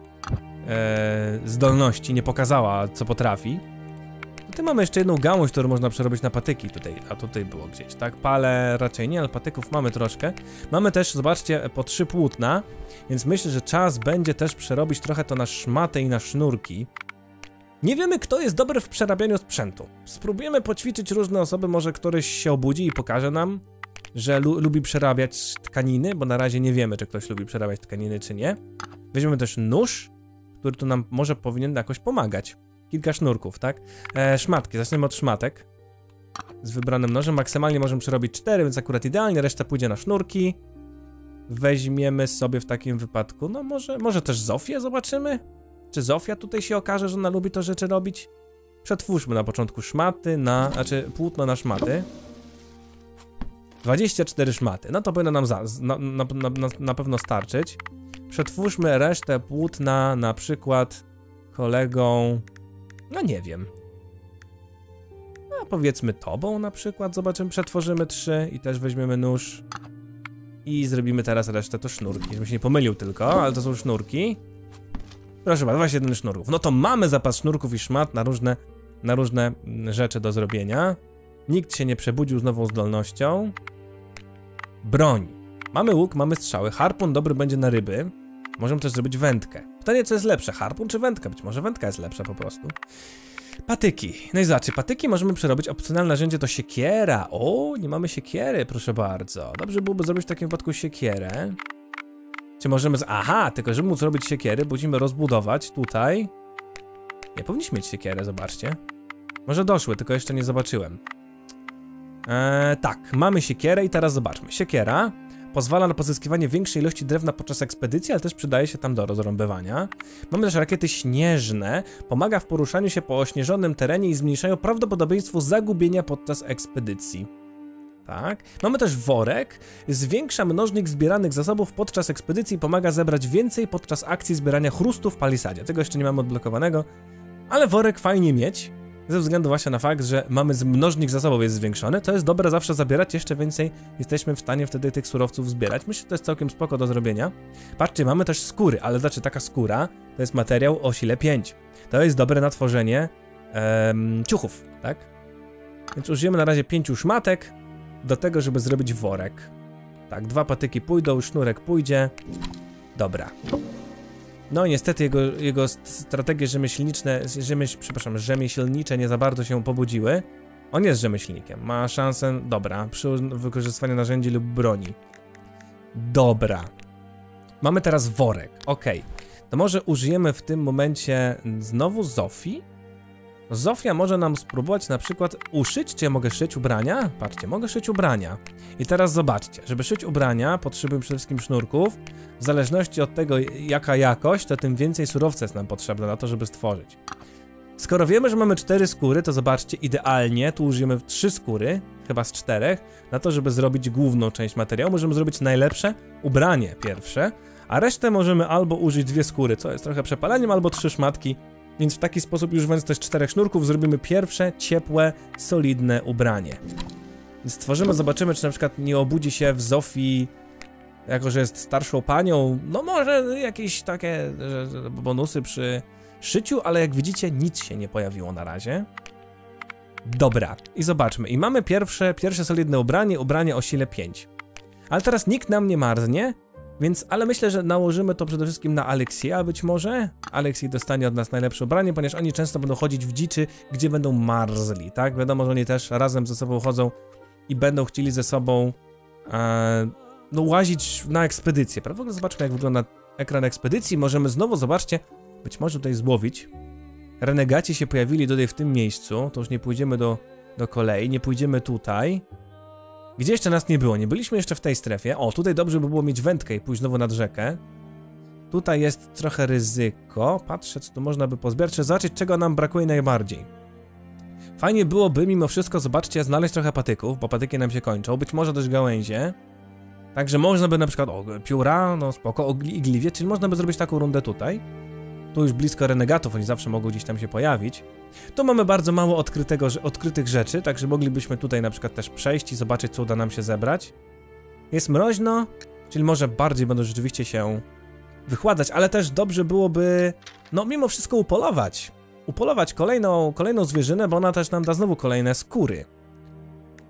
E, zdolności, nie pokazała, co potrafi. Tutaj mamy jeszcze jedną gałąź, którą można przerobić na patyki tutaj, a tutaj było gdzieś, tak? Pale raczej nie, ale patyków mamy troszkę. Mamy też, zobaczcie, po trzy płótna, więc myślę, że czas będzie też przerobić trochę to na szmatę i na sznurki. Nie wiemy, kto jest dobry w przerabianiu sprzętu. Spróbujemy poćwiczyć różne osoby, może któryś się obudzi i pokaże nam, że lu lubi przerabiać tkaniny, bo na razie nie wiemy, czy ktoś lubi przerabiać tkaniny, czy nie. Weźmiemy też nóż, który tu nam może powinien jakoś pomagać. Kilka sznurków, tak? E, szmatki, zaczniemy od szmatek. z wybranym nożem. Maksymalnie możemy przerobić cztery, więc akurat idealnie, reszta pójdzie na sznurki. Weźmiemy sobie w takim wypadku, no może, może też Zofię zobaczymy? Czy Zofia tutaj się okaże, że ona lubi to rzeczy robić? Przetwórzmy na początku szmaty na, znaczy płótno na szmaty. dwadzieścia cztery szmaty, no to powinno nam za, na, na, na, na pewno starczyć. Przetwórzmy resztę płótna na przykład kolegą, no nie wiem. No powiedzmy tobą na przykład, zobaczymy, przetworzymy trzy i też weźmiemy nóż. I zrobimy teraz resztę to sznurki, żebym się nie pomylił tylko, ale to są sznurki. Proszę bardzo, dwadzieścia jeden sznurków. No to mamy zapas sznurków i szmat na różne, na różne rzeczy do zrobienia. Nikt się nie przebudził z nową zdolnością. Broń. Mamy łuk, mamy strzały. Harpun dobry będzie na ryby. Możemy też zrobić wędkę. Pytanie, co jest lepsze, harpun czy wędka? Być może wędka jest lepsza po prostu. Patyki. No i zobaczcie, patyki możemy przerobić. Opcjonalne narzędzie to siekiera. O, nie mamy siekiery, proszę bardzo. Dobrze byłoby zrobić w takim wypadku siekierę. Czy możemy... Z... Aha, tylko żeby móc zrobić siekiery, musimy rozbudować tutaj. Nie, powinniśmy mieć siekierę, zobaczcie. Może doszły, tylko jeszcze nie zobaczyłem. Eee, tak, mamy siekierę i teraz zobaczmy. Siekiera pozwala na pozyskiwanie większej ilości drewna podczas ekspedycji, ale też przydaje się tam do rozrąbywania. Mamy też rakiety śnieżne. Pomaga w poruszaniu się po ośnieżonym terenie i zmniejszają prawdopodobieństwo zagubienia podczas ekspedycji. Tak. Mamy też worek. Zwiększa mnożnik zbieranych zasobów podczas ekspedycji i pomaga zebrać więcej podczas akcji zbierania chrustu w palisadzie. Tego jeszcze nie mamy odblokowanego, ale worek fajnie mieć. Ze względu właśnie na fakt, że mamy mnożnik zasobów jest zwiększony, to jest dobre zawsze zabierać jeszcze więcej, jesteśmy w stanie wtedy tych surowców zbierać. Myślę, że to jest całkiem spoko do zrobienia. Patrzcie, mamy też skóry, ale znaczy taka skóra to jest materiał o sile pięć. To jest dobre na tworzenie em, ciuchów, tak? Więc użyjemy na razie pięciu szmatek do tego, żeby zrobić worek. Tak, dwa patyki pójdą, sznurek pójdzie. Dobra. No i niestety jego, jego strategie rzemieślniczne, rzemieś, przepraszam, rzemieślnicze nie za bardzo się pobudziły. On jest rzemieślnikiem, ma szansę, dobra, przy wykorzystywaniu narzędzi lub broni. Dobra. Mamy teraz worek, okej. Okay. To może użyjemy w tym momencie znowu Zofii? Zofia może nam spróbować na przykład uszyć, czy ja mogę szyć ubrania? Patrzcie, mogę szyć ubrania. I teraz zobaczcie, żeby szyć ubrania potrzebujemy przede wszystkim sznurków. W zależności od tego jaka jakość, to tym więcej surowca jest nam potrzebne na to, żeby stworzyć. Skoro wiemy, że mamy cztery skóry, to zobaczcie, idealnie, tu użyjemy trzy skóry, chyba z czterech, na to, żeby zrobić główną część materiału. Możemy zrobić najlepsze ubranie pierwsze, a resztę możemy albo użyć dwie skóry, co jest trochę przepaleniem, albo trzy szmatki. Więc w taki sposób, używając też czterech sznurków, zrobimy pierwsze, ciepłe, solidne ubranie. Stworzymy, zobaczymy, czy na przykład nie obudzi się w Zofii, jako że jest starszą panią, no może jakieś takie bonusy przy szyciu, ale jak widzicie, nic się nie pojawiło na razie. Dobra, i zobaczmy. I mamy pierwsze, pierwsze solidne ubranie, ubranie o sile pięć. Ale teraz nikt nam nie marznie. Więc, ale myślę, że nałożymy to przede wszystkim na Aleksieja być może. Aleksiej dostanie od nas najlepsze ubranie, ponieważ oni często będą chodzić w dziczy, gdzie będą marzli, tak? Wiadomo, że oni też razem ze sobą chodzą i będą chcieli ze sobą e, no, łazić na ekspedycję, prawda? W ogóle zobaczmy, jak wygląda ekran ekspedycji. Możemy znowu, zobaczcie, być może tutaj złowić. Renegaci się pojawili tutaj w tym miejscu, to już nie pójdziemy do, do kolei, nie pójdziemy tutaj. Gdzie jeszcze nas nie było? Nie byliśmy jeszcze w tej strefie. O, tutaj dobrze by było mieć wędkę i pójść znowu nad rzekę. Tutaj jest trochę ryzyko. Patrzę, co tu można by pozbierać, czy zobaczyć, czego nam brakuje najbardziej. Fajnie byłoby mimo wszystko, zobaczcie, znaleźć trochę patyków, bo patyki nam się kończą. Być może też gałęzie. Także można by na przykład, o, pióra, no spoko, igliwie, czyli można by zrobić taką rundę tutaj. Tu już blisko renegatów, oni zawsze mogą gdzieś tam się pojawić. Tu mamy bardzo mało odkrytego, odkrytych rzeczy, także moglibyśmy tutaj na przykład też przejść i zobaczyć, co uda nam się zebrać. Jest mroźno, czyli może bardziej będą rzeczywiście się wychładzać, ale też dobrze byłoby, no mimo wszystko upolować. Upolować kolejną, kolejną zwierzynę, bo ona też nam da znowu kolejne skóry.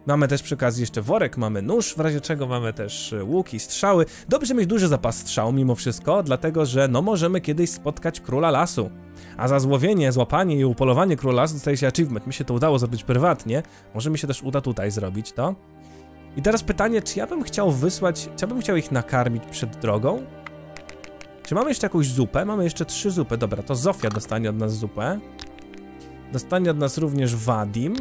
Mamy też przy okazji jeszcze worek, mamy nóż, w razie czego mamy też łuki, strzały. Dobrze mieć duży zapas strzał mimo wszystko, dlatego że no możemy kiedyś spotkać króla lasu. A za złowienie, złapanie i upolowanie króla lasu dostaje się achievement. Mi się to udało zrobić prywatnie, może mi się też uda tutaj zrobić to. I teraz pytanie, czy ja bym chciał wysłać, czy ja bym chciał ich nakarmić przed drogą? Czy mamy jeszcze jakąś zupę? Mamy jeszcze trzy zupy, dobra, to Zofia dostanie od nas zupę. Dostanie od nas również Wadim.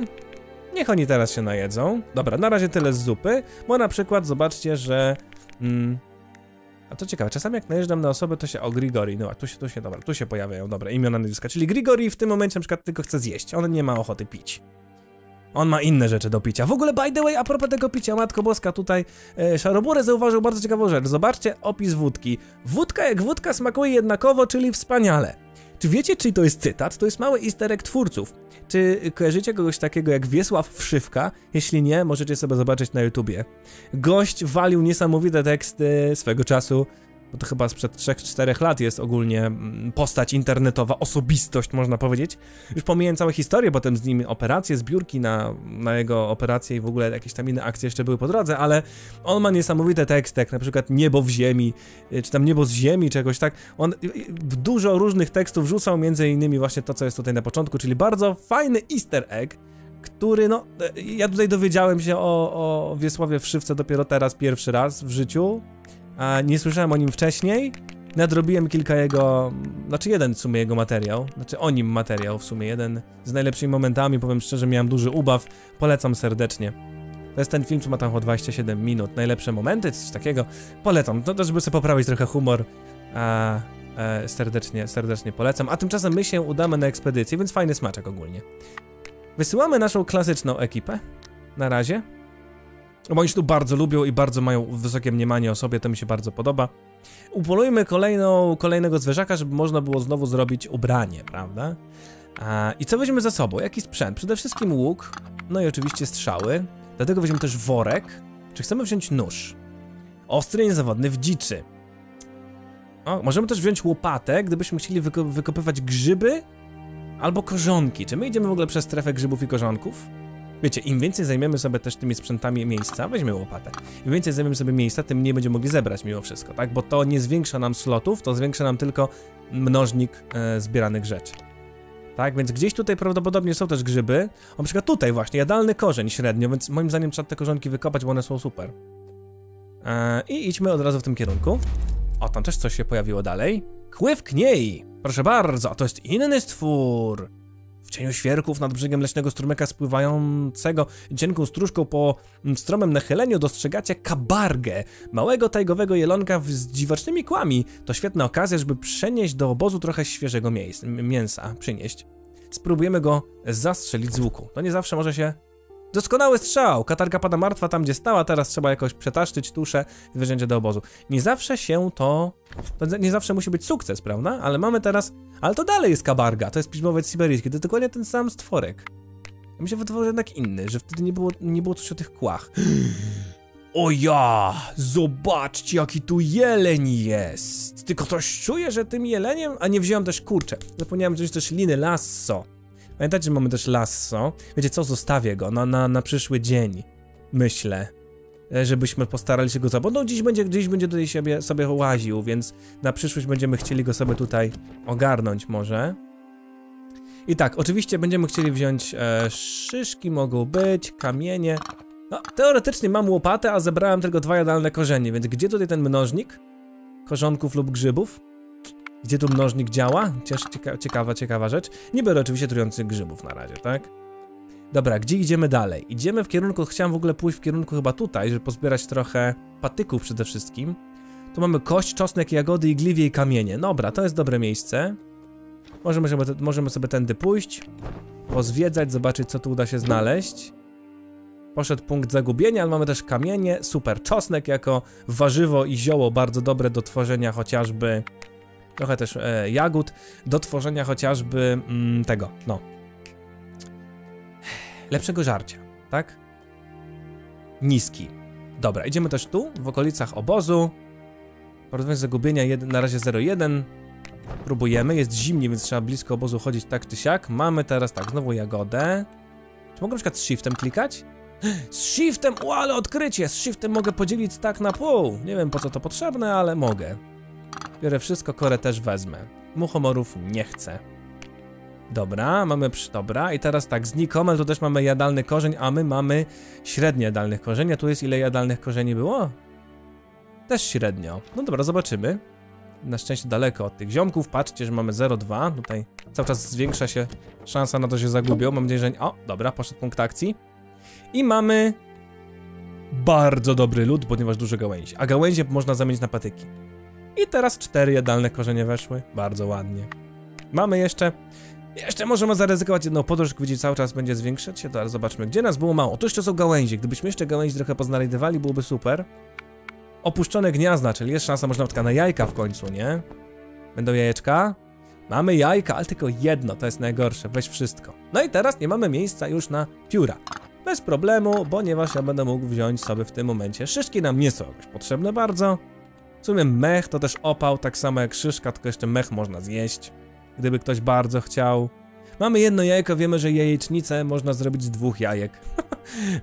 Niech oni teraz się najedzą. Dobra, na razie tyle z zupy, bo na przykład zobaczcie, że... Mm, a to ciekawe, czasami jak najeżdżam na osobę, to się o Grigorij, no a tu się, tu się, dobra, tu się pojawiają, dobra, imiona, nazwiska, czyli Grigorij w tym momencie na przykład tylko chce zjeść, on nie ma ochoty pić. On ma inne rzeczy do picia. W ogóle, by the way, a propos tego picia, Matko Boska, tutaj e, Szaroburę zauważył bardzo ciekawą rzecz. Zobaczcie opis wódki. Wódka jak wódka smakuje jednakowo, czyli wspaniale. Czy wiecie, czy to jest cytat? To jest mały easter egg twórców. Czy kojarzycie kogoś takiego jak Wiesław Wszywka? Jeśli nie, możecie sobie zobaczyć na YouTubie. Gość walił niesamowite teksty swego czasu, bo to chyba sprzed trzech, czterech lat jest ogólnie postać internetowa, osobistość można powiedzieć. Już pomijając całe historie, potem z nim operacje, zbiórki na, na jego operacje i w ogóle jakieś tam inne akcje jeszcze były po drodze, ale on ma niesamowite teksty, jak na przykład Niebo w ziemi, czy tam Niebo z ziemi, czy jakoś tak. On dużo różnych tekstów rzucał, między innymi właśnie to, co jest tutaj na początku, czyli bardzo fajny easter egg, który, no, ja tutaj dowiedziałem się o, o Wiesławie Wszywce dopiero teraz, pierwszy raz w życiu. A nie słyszałem o nim wcześniej. Nadrobiłem kilka jego... Znaczy jeden w sumie jego materiał. Znaczy o nim materiał w sumie. Jeden z najlepszymi momentami. Powiem szczerze, miałem duży ubaw. Polecam serdecznie. To jest ten film, co ma tam około dwadzieścia siedem minut. Najlepsze momenty, coś takiego. Polecam. To też, żeby sobie poprawić trochę humor. A, a, serdecznie, serdecznie polecam. A tymczasem my się udamy na ekspedycję, więc fajny smaczek ogólnie. Wysyłamy naszą klasyczną ekipę. Na razie. Bo oni się tu bardzo lubią i bardzo mają wysokie mniemanie o sobie, to mi się bardzo podoba. Upolujmy kolejną, kolejnego zwierzaka, żeby można było znowu zrobić ubranie, prawda? A, I co weźmiemy ze sobą? Jaki sprzęt? Przede wszystkim łuk, no i oczywiście strzały. Dlatego weźmiemy też worek. Czy chcemy wziąć nóż? Ostry, niezawodny w dziczy. O, możemy też wziąć łopatę, gdybyśmy chcieli wyko wykopywać grzyby albo korzonki. Czy my idziemy w ogóle przez strefę grzybów i korzonków? Wiecie, im więcej zajmiemy sobie też tymi sprzętami miejsca, weźmy łopatę, im więcej zajmiemy sobie miejsca, tym mniej będziemy mogli zebrać mimo wszystko, tak? Bo to nie zwiększa nam slotów, to zwiększa nam tylko mnożnik e, zbieranych rzeczy. Tak, więc gdzieś tutaj prawdopodobnie są też grzyby, na przykład tutaj właśnie, jadalny korzeń średnio, więc moim zdaniem trzeba te korzonki wykopać, bo one są super. E, I idźmy od razu w tym kierunku. O, tam też coś się pojawiło dalej. Kływ kniei! Proszę bardzo, to jest inny stwór! W cieniu świerków nad brzegiem leśnego strumyka spływającego cienką stróżką po stromym nachyleniu dostrzegacie kabargę, małego tajgowego jelonka z dziwacznymi kłami. To świetna okazja, żeby przenieść do obozu trochę świeżego mięsa, przynieść. Spróbujemy go zastrzelić z łuku. To nie zawsze może się... Doskonały strzał! Katarka pada martwa tam, gdzie stała, teraz trzeba jakoś przetaszczyć tuszę i zwierzęcie do obozu. Nie zawsze się to... to... Nie zawsze musi być sukces, prawda? Ale mamy teraz... Ale to dalej jest kabarga, to jest piżmowiec syberyjski, to dokładnie ten sam stworek. Ja mi się wydawało, że jednak inny, że wtedy nie było, nie było coś o tych kłach. O ja! Zobaczcie, jaki tu jeleń jest! Tylko coś czuję, że tym jeleniem... A nie wziąłem też, kurczę, zapomniałem wziąć też liny lasso. Pamiętajcie, że mamy też lasso. Wiecie co, zostawię go na, na, na przyszły dzień. Myślę, żebyśmy postarali się go zabrać. No dziś będzie, dziś będzie tutaj sobie, sobie łaził, więc na przyszłość będziemy chcieli go sobie tutaj ogarnąć może. I tak, oczywiście będziemy chcieli wziąć e, szyszki, mogą być, kamienie. No, teoretycznie mam łopatę, a zebrałem tylko dwa jadalne korzenie, więc gdzie tutaj ten mnożnik? Korzonków lub grzybów? Gdzie tu mnożnik działa? Cieka ciekawa, ciekawa rzecz. Nie biorę oczywiście trujących grzybów na razie, tak? Dobra, gdzie idziemy dalej? Idziemy w kierunku, chciałem w ogóle pójść w kierunku chyba tutaj, żeby pozbierać trochę patyków przede wszystkim. Tu mamy kość, czosnek, jagody, igliwie i kamienie. Dobra, to jest dobre miejsce. Możemy sobie, możemy sobie tędy pójść, pozwiedzać, zobaczyć co tu uda się znaleźć. Poszedł punkt zagubienia, ale mamy też kamienie, super. Czosnek jako warzywo i zioło bardzo dobre do tworzenia chociażby... Trochę też e, jagód do tworzenia chociażby mm, tego, no. Lepszego żarcia, tak? Niski. Dobra, idziemy też tu, w okolicach obozu. Porozumiem zagubienia jeden, na razie zero jeden. Próbujemy, jest zimnie, więc trzeba blisko obozu chodzić tak czy siak. Mamy teraz tak, znowu jagodę. Czy mogę na przykład z shiftem klikać? Z shiftem, o, ale odkrycie! Z shiftem mogę podzielić tak na pół. Nie wiem po co to potrzebne, ale mogę. Biorę wszystko, korę też wezmę. Muchomorów nie chcę. Dobra, mamy przy... Dobra, i teraz tak, znikome tu też mamy jadalny korzeń, a my mamy średnie jadalnych korzeni. A tu jest ile jadalnych korzeni było? Też średnio. No dobra, zobaczymy. Na szczęście daleko od tych ziomków. Patrzcie, że mamy zero przecinek dwa. Tutaj cały czas zwiększa się szansa na to, że się zagubią. Mam nadzieję, że... O, dobra, poszedł punkt akcji. I mamy bardzo dobry lód, ponieważ dużo gałęzi. A gałęzie można zamienić na patyki. I teraz cztery jadalne korzenie weszły. Bardzo ładnie. Mamy jeszcze... Jeszcze możemy zaryzykować jedną podróż, gdzie cały czas będzie zwiększać się. Teraz zobaczmy, gdzie nas było mało. To jeszcze są gałęzie. Gdybyśmy jeszcze gałęzi trochę poznajdywali, byłoby super. Opuszczone gniazda, czyli jest szansa, można na przykład na jajka w końcu, nie? Będą jajeczka. Mamy jajka, ale tylko jedno, to jest najgorsze. Weź wszystko. No i teraz nie mamy miejsca już na pióra. Bez problemu, ponieważ ja będę mógł wziąć sobie w tym momencie. Szyszki nam nie są jakoś potrzebne bardzo. W sumie mech to też opał, tak samo jak szyszka, tylko jeszcze mech można zjeść. Gdyby ktoś bardzo chciał. Mamy jedno jajko, wiemy, że jajecznicę można zrobić z dwóch jajek.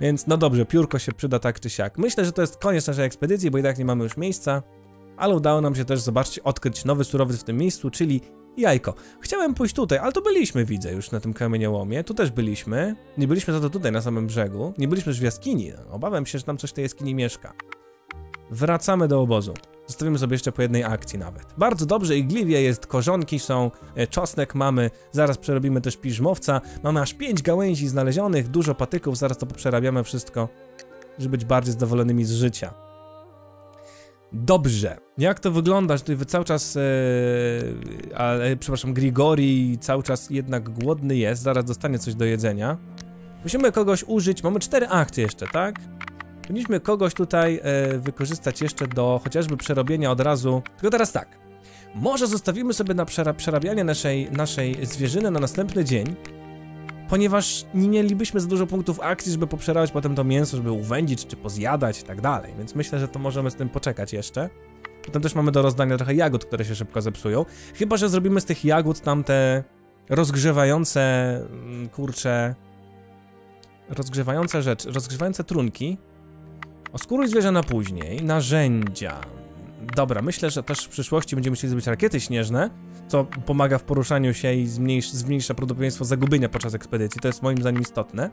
Więc no dobrze, piórko się przyda tak czy siak. Myślę, że to jest koniec naszej ekspedycji, bo i tak nie mamy już miejsca. Ale udało nam się też, zobaczcie, odkryć nowy surowiec w tym miejscu, czyli jajko. Chciałem pójść tutaj, ale to byliśmy, widzę, już na tym kamieniołomie. Tu też byliśmy. Nie byliśmy za to tutaj, na samym brzegu. Nie byliśmy już w jaskini. Obawiam się, że tam coś w tej jaskini mieszka. Wracamy do obozu. Zostawimy sobie jeszcze po jednej akcji nawet. Bardzo dobrze, igliwie jest, korzonki są, czosnek mamy, zaraz przerobimy też piżmowca. Mamy aż pięć gałęzi znalezionych, dużo patyków, zaraz to poprzerabiamy wszystko, żeby być bardziej zadowolonymi z życia. Dobrze. Jak to wygląda, że tutaj cały czas, yy, ale, przepraszam, Grigorij cały czas jednak głodny jest, zaraz dostanie coś do jedzenia. Musimy kogoś użyć, mamy cztery akcje jeszcze, tak? Powinniśmy kogoś tutaj e, wykorzystać jeszcze do chociażby przerobienia od razu. Tylko teraz tak, może zostawimy sobie na przera przerabianie naszej, naszej zwierzyny na następny dzień, ponieważ nie mielibyśmy za dużo punktów akcji, żeby poprzerabiać potem to mięso, żeby uwędzić czy pozjadać i tak dalej. Więc myślę, że to możemy z tym poczekać jeszcze. Potem też mamy do rozdania trochę jagód, które się szybko zepsują. Chyba że zrobimy z tych jagód tamte rozgrzewające, kurcze, rozgrzewające rzeczy, rozgrzewające trunki. Oskóruj zwierzę na później, narzędzia. Dobra, myślę, że też w przyszłości będziemy chcieli zrobić rakiety śnieżne, co pomaga w poruszaniu się i zmniejsza, zmniejsza prawdopodobieństwo zagubienia podczas ekspedycji, to jest moim zdaniem istotne.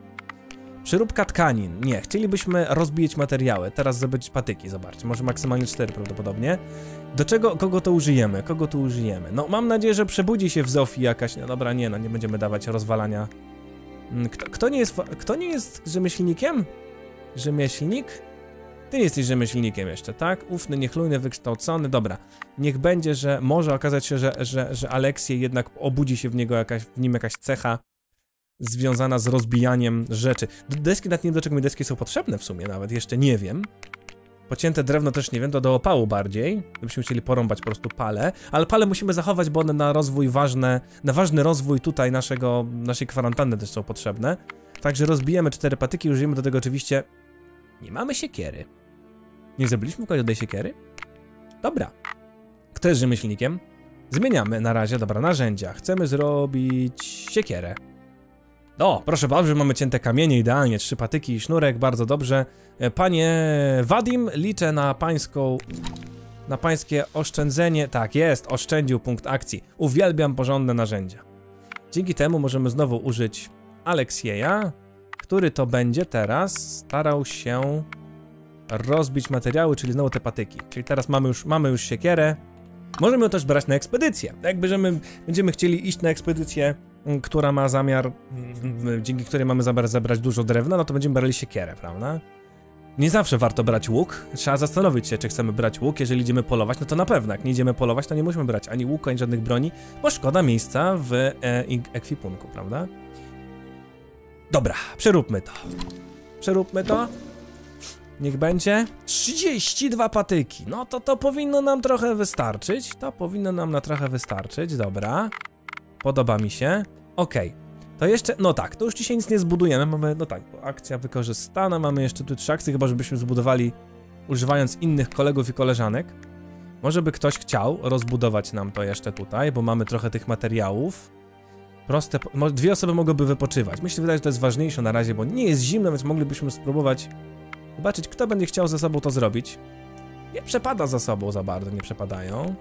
Przeróbka tkanin, nie, chcielibyśmy rozbijać materiały, teraz zdobyć patyki, zobaczcie, może maksymalnie cztery prawdopodobnie. Do czego, kogo to użyjemy, kogo to użyjemy? No mam nadzieję, że przebudzi się w Zofii jakaś, no dobra, nie no, nie będziemy dawać rozwalania. Kto, kto nie jest, kto nie jest rzemieślnikiem? Rzemieślnik? Ty nie jesteś rzemieślnikiem jeszcze, tak? Ufny, niechlujny, wykształcony, dobra. Niech będzie, że może okazać się, że, że, że Aleksiej jednak obudzi się w niego jakaś, w nim jakaś cecha związana z rozbijaniem rzeczy. Deski, nawet nie wiem, do czego mi deski są potrzebne w sumie nawet, jeszcze nie wiem. Pocięte drewno też nie wiem, to do opału bardziej. Gdybyśmy chcieli porąbać po prostu pale. Ale pale musimy zachować, bo one na rozwój ważne, na ważny rozwój tutaj naszego, naszej kwarantanny też są potrzebne. Także rozbijemy cztery patyki, użyjemy do tego oczywiście... Nie mamy siekiery. Nie zrobiliśmy kogoś od tej siekiry? Dobra. Kto jest rzemieślnikiem? Zmieniamy na razie, dobra, narzędzia. Chcemy zrobić siekierę. O, proszę bardzo, mamy cięte kamienie, idealnie, trzy patyki i sznurek, bardzo dobrze. Panie Wadim, liczę na pańską... Na pańskie oszczędzenie. Tak jest, oszczędził punkt akcji. Uwielbiam porządne narzędzia. Dzięki temu możemy znowu użyć Aleksieja, który to będzie teraz starał się rozbić materiały, czyli znowu te patyki. Czyli teraz mamy już, mamy już siekierę. Możemy ją też brać na ekspedycję. Jak będziemy, będziemy chcieli iść na ekspedycję, która ma zamiar, dzięki której mamy zamiar zabrać dużo drewna, no to będziemy brali siekierę, prawda? Nie zawsze warto brać łuk. Trzeba zastanowić się, czy chcemy brać łuk. Jeżeli idziemy polować, no to na pewno. Jak nie idziemy polować, to nie musimy brać ani łuku, ani żadnych broni, bo szkoda miejsca w e, ekwipunku, prawda? Dobra, przeróbmy to. Przeróbmy to. Niech będzie. trzydzieści dwa patyki. No to to powinno nam trochę wystarczyć. To powinno nam na trochę wystarczyć. Dobra. Podoba mi się. Okej. Okay. To jeszcze, no tak, to już dzisiaj nic nie zbudujemy. Mamy, no tak, akcja wykorzystana. Mamy jeszcze tu trzy akcje, chyba żebyśmy zbudowali używając innych kolegów i koleżanek. Może by ktoś chciał rozbudować nam to jeszcze tutaj, bo mamy trochę tych materiałów. Proste, dwie osoby mogłyby wypoczywać. Myślę, wydaje, że to jest ważniejsze na razie, bo nie jest zimno, więc moglibyśmy spróbować zobaczyć, kto będzie chciał ze sobą to zrobić. Nie przepada za sobą za bardzo, nie przepadają.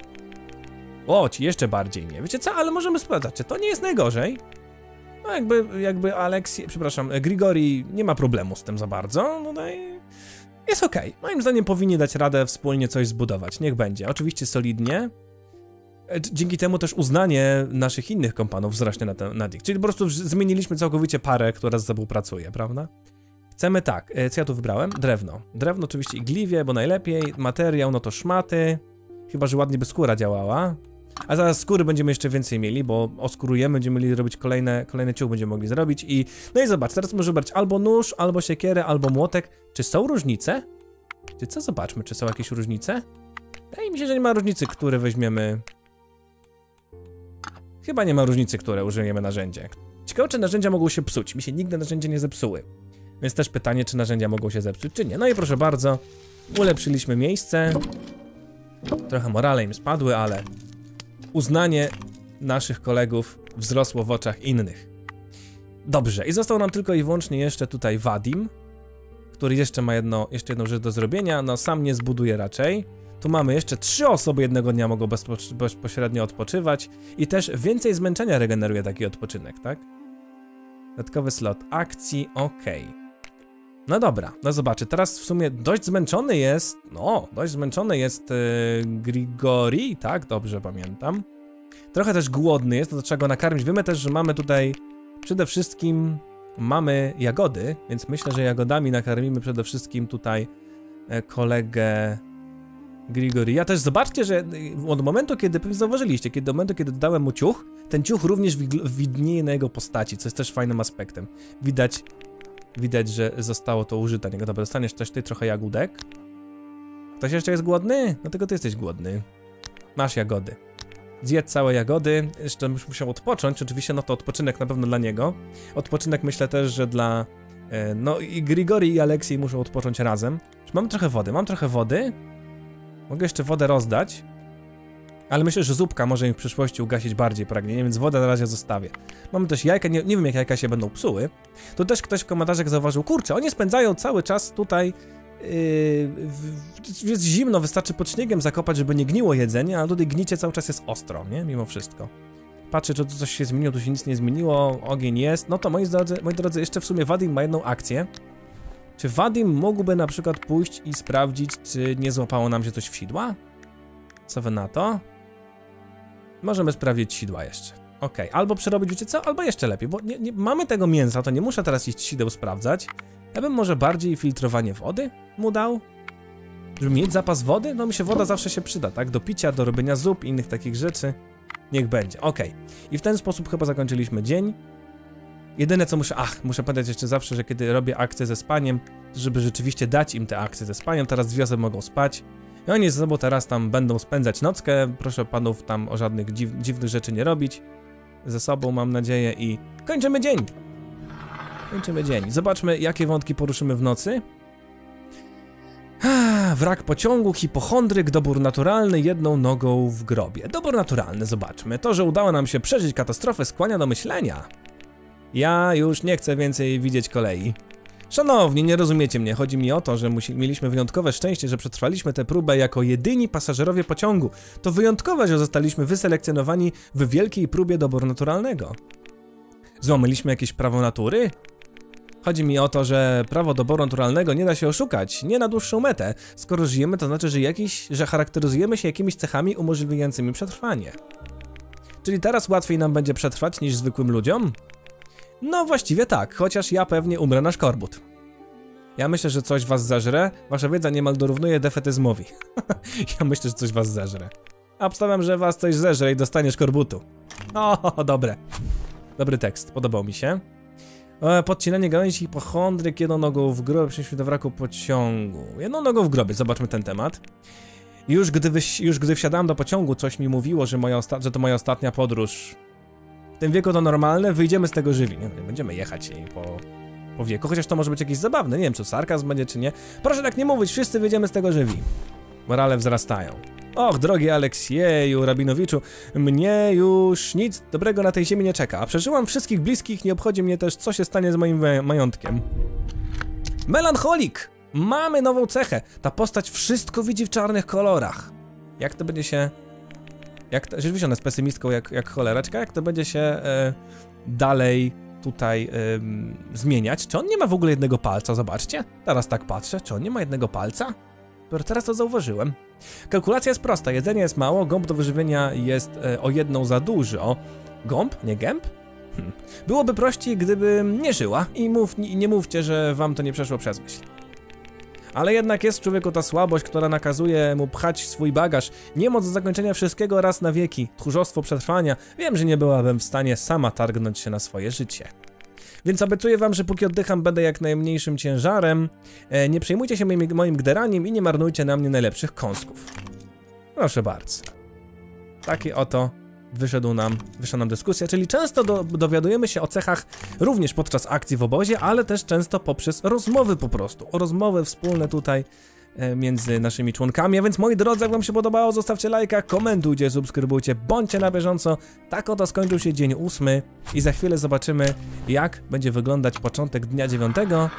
O, ci jeszcze bardziej nie. Wiecie co, ale możemy sprawdzać, to nie jest najgorzej. No jakby, jakby Aleksiej, przepraszam, Grigorij nie ma problemu z tym za bardzo. No daj... Jest okej. Okay. Moim zdaniem powinni dać radę wspólnie coś zbudować. Niech będzie. Oczywiście solidnie. Dzięki temu też uznanie naszych innych kompanów wzrośnie na, ten, na nich. Czyli po prostu zmieniliśmy całkowicie parę, która ze sobą pracuje, prawda? Chcemy tak, co ja tu wybrałem? Drewno. Drewno oczywiście i gliwie, bo najlepiej. Materiał, no to szmaty. Chyba że ładnie by skóra działała. A zaraz skóry będziemy jeszcze więcej mieli, bo oskurujemy, będziemy mieli robić kolejne, kolejne ciuch, będziemy mogli zrobić i... No i zobacz, teraz możemy brać albo nóż, albo siekierę, albo młotek. Czy są różnice? Czy co? Zobaczmy, czy są jakieś różnice? Wydaje mi się, że nie ma różnicy, które weźmiemy... Chyba nie ma różnicy, które użyjemy narzędzie. Ciekawe, czy narzędzia mogą się psuć. Mi się nigdy narzędzia nie zepsuły. Więc też pytanie, czy narzędzia mogą się zepsuć, czy nie. No i proszę bardzo, ulepszyliśmy miejsce. Trochę morale im spadły, ale... Uznanie naszych kolegów wzrosło w oczach innych. Dobrze, i został nam tylko i wyłącznie jeszcze tutaj Wadim, który jeszcze ma jedno, jeszcze jedną rzecz do zrobienia, no sam nie zbuduje raczej. Tu mamy jeszcze trzy osoby jednego dnia mogą bezpo, bezpośrednio odpoczywać i też więcej zmęczenia regeneruje taki odpoczynek, tak? Dodatkowy slot akcji, okej. Okay. No dobra, no zobaczy, teraz w sumie dość zmęczony jest, no, dość zmęczony jest yy, Grigorij, tak, dobrze pamiętam. Trochę też głodny jest, no to trzeba go nakarmić. Wiemy też, że mamy tutaj, przede wszystkim mamy jagody, więc myślę, że jagodami nakarmimy przede wszystkim tutaj yy, kolegę Grigorija. Też zobaczcie, że od momentu, kiedy, pewnie zauważyliście, kiedy, od momentu, kiedy dodałem mu ciuch, ten ciuch również widnieje na jego postaci, co jest też fajnym aspektem. Widać... Widać, że zostało to użyte. Niego dobra, dostaniesz też ty trochę jagódek. Ktoś jeszcze jest głodny? No tylko ty jesteś głodny. Masz jagody. Zjedz całe jagody. Jeszcze byś musiał odpocząć. Oczywiście, no to odpoczynek na pewno dla niego. Odpoczynek myślę też, że dla... No i Grigorij i Aleksiej muszą odpocząć razem. Mam trochę wody. Mam trochę wody. Mogę jeszcze wodę rozdać. Ale myślę, że zupka może im w przyszłości ugasić bardziej pragnienie, więc wodę na razie zostawię. Mamy też jajka, nie, nie wiem jak jajka się będą psuły. Tu też ktoś w komentarzach zauważył, kurczę, oni spędzają cały czas tutaj... Yy, jest zimno, wystarczy pod śniegiem zakopać, żeby nie gniło jedzenie, a tutaj gnicie cały czas jest ostro, nie? Mimo wszystko. Patrzę, czy tu coś się zmieniło, tu się nic nie zmieniło, ogień jest. No to moi drodzy, moi drodzy jeszcze w sumie Wadim ma jedną akcję. Czy Wadim mógłby na przykład pójść i sprawdzić, czy nie złapało nam się coś w sidła? Co wy na to? Możemy sprawdzić sidła jeszcze. Okej, okay. Albo przerobić, wiecie co? Albo jeszcze lepiej, bo nie, nie, mamy tego mięsa, to nie muszę teraz iść sideł sprawdzać. Ja bym może bardziej filtrowanie wody mu dał? Żeby mieć zapas wody? No mi się woda zawsze się przyda, tak? Do picia, do robienia zup i innych takich rzeczy. Niech będzie, okej. Okay. I w ten sposób chyba zakończyliśmy dzień. Jedyne co muszę... Ach, muszę pamiętać jeszcze zawsze, że kiedy robię akcję ze spaniem, żeby rzeczywiście dać im te akcje ze spaniem. Teraz dwie osoby mogą spać. I oni ze sobą teraz tam będą spędzać nockę. Proszę panów tam o żadnych dziw dziwnych rzeczy nie robić. Ze sobą mam nadzieję i... Kończymy dzień! Kończymy dzień. Zobaczmy, jakie wątki poruszymy w nocy. Ah, wrak pociągu, hipochondryk, dobór naturalny, jedną nogą w grobie. Dobór naturalny, zobaczmy. To, że udało nam się przeżyć katastrofę, skłania do myślenia. Ja już nie chcę więcej widzieć kolei. Szanowni, nie rozumiecie mnie, chodzi mi o to, że mieliśmy wyjątkowe szczęście, że przetrwaliśmy tę próbę jako jedyni pasażerowie pociągu. To wyjątkowe, że zostaliśmy wyselekcjonowani w wielkiej próbie doboru naturalnego. Złamaliśmy jakieś prawo natury? Chodzi mi o to, że prawo doboru naturalnego nie da się oszukać, nie na dłuższą metę. Skoro żyjemy, to znaczy, że, jakiś, że charakteryzujemy się jakimiś cechami umożliwiającymi przetrwanie. Czyli teraz łatwiej nam będzie przetrwać niż zwykłym ludziom? No właściwie tak, chociaż ja pewnie umrę na szkorbut. Ja myślę, że coś was zażre. Wasza wiedza niemal dorównuje defetyzmowi. Ja myślę, że coś was zażre. A obstawiam, że was coś zeżre i dostanie szkorbutu. O, dobre. Dobry tekst, podobał mi się. E, podcinanie gałęzi hipochondryk, jedną nogą w grobie, przenieśmy do wraku pociągu. Jedną nogą w grobie, zobaczmy ten temat. Już gdy, wyś, już gdy wsiadałem do pociągu, coś mi mówiło, że, moja że to moja ostatnia podróż. W tym wieku to normalne, wyjdziemy z tego żywi. Nie, nie będziemy jechać po, po wieku, chociaż to może być jakieś zabawne. Nie wiem, czy sarkazm będzie, czy nie. Proszę tak nie mówić, wszyscy wyjdziemy z tego żywi. Morale wzrastają. Och, drogi Aleksieju, Rabinowiczu, mnie już nic dobrego na tej ziemi nie czeka. A przeżyłam wszystkich bliskich, nie obchodzi mnie też, co się stanie z moim majątkiem. Melancholik! Mamy nową cechę. Ta postać wszystko widzi w czarnych kolorach. Jak to będzie się... Jak to, rzeczywiście ona jest pesymistką jak, jak choleraczka, jak to będzie się e, dalej tutaj e, zmieniać. Czy on nie ma w ogóle jednego palca, zobaczcie. Teraz tak patrzę, czy on nie ma jednego palca? Teraz to zauważyłem. Kalkulacja jest prosta, jedzenia jest mało, gąb do wyżywienia jest e, o jedną za dużo. Gąb? Nie gęb? Hmm. Byłoby prościej, gdyby nie żyła i mów, nie mówcie, że wam to nie przeszło przez myśl. Ale jednak jest w człowieku ta słabość, która nakazuje mu pchać swój bagaż, niemoc do zakończenia wszystkiego raz na wieki, tchórzostwo przetrwania. Wiem, że nie byłabym w stanie sama targnąć się na swoje życie. Więc obiecuję wam, że póki oddycham, będę jak najmniejszym ciężarem. E, nie przejmujcie się moim, moim gderaniem i nie marnujcie na mnie najlepszych kąsków. Proszę bardzo. Taki oto wyszedł nam, wyszła nam dyskusja, czyli często do, dowiadujemy się o cechach również podczas akcji w obozie, ale też często poprzez rozmowy po prostu, o rozmowy wspólne tutaj e, między naszymi członkami. A więc moi drodzy, jak wam się podobało, zostawcie lajka, komentujcie, subskrybujcie, bądźcie na bieżąco. Tak oto skończył się dzień ósmy i za chwilę zobaczymy, jak będzie wyglądać początek dnia dziewiątego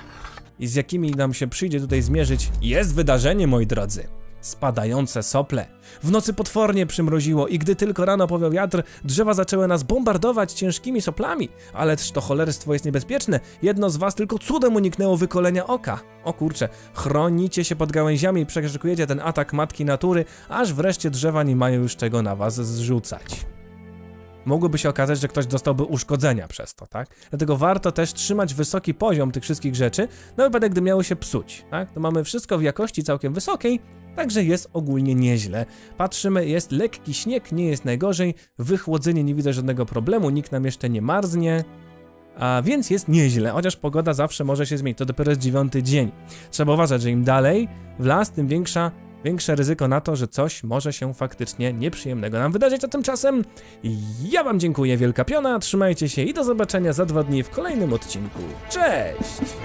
i z jakimi nam się przyjdzie tutaj zmierzyć. Jest wydarzenie, moi drodzy. Spadające sople. W nocy potwornie przymroziło i gdy tylko rano powiał wiatr, drzewa zaczęły nas bombardować ciężkimi soplami. Ależ to cholerstwo jest niebezpieczne. Jedno z was tylko cudem uniknęło wykolenia oka. O kurcze, chronicie się pod gałęziami i przekrzykujecie ten atak matki natury, aż wreszcie drzewa nie mają już czego na was zrzucać. Mogłoby się okazać, że ktoś dostałby uszkodzenia przez to, tak? Dlatego warto też trzymać wysoki poziom tych wszystkich rzeczy, na wypadek gdy miały się psuć, tak? To mamy wszystko w jakości całkiem wysokiej, także jest ogólnie nieźle. Patrzymy, jest lekki śnieg, nie jest najgorzej, wychłodzenie nie widzę żadnego problemu, nikt nam jeszcze nie marznie. A więc jest nieźle, chociaż pogoda zawsze może się zmienić, to dopiero jest dziewiąty dzień. Trzeba uważać, że im dalej w las, tym większa Większe ryzyko na to, że coś może się faktycznie nieprzyjemnego nam wydarzyć, a tymczasem ja wam dziękuję, wielka piona, trzymajcie się i do zobaczenia za dwa dni w kolejnym odcinku. Cześć!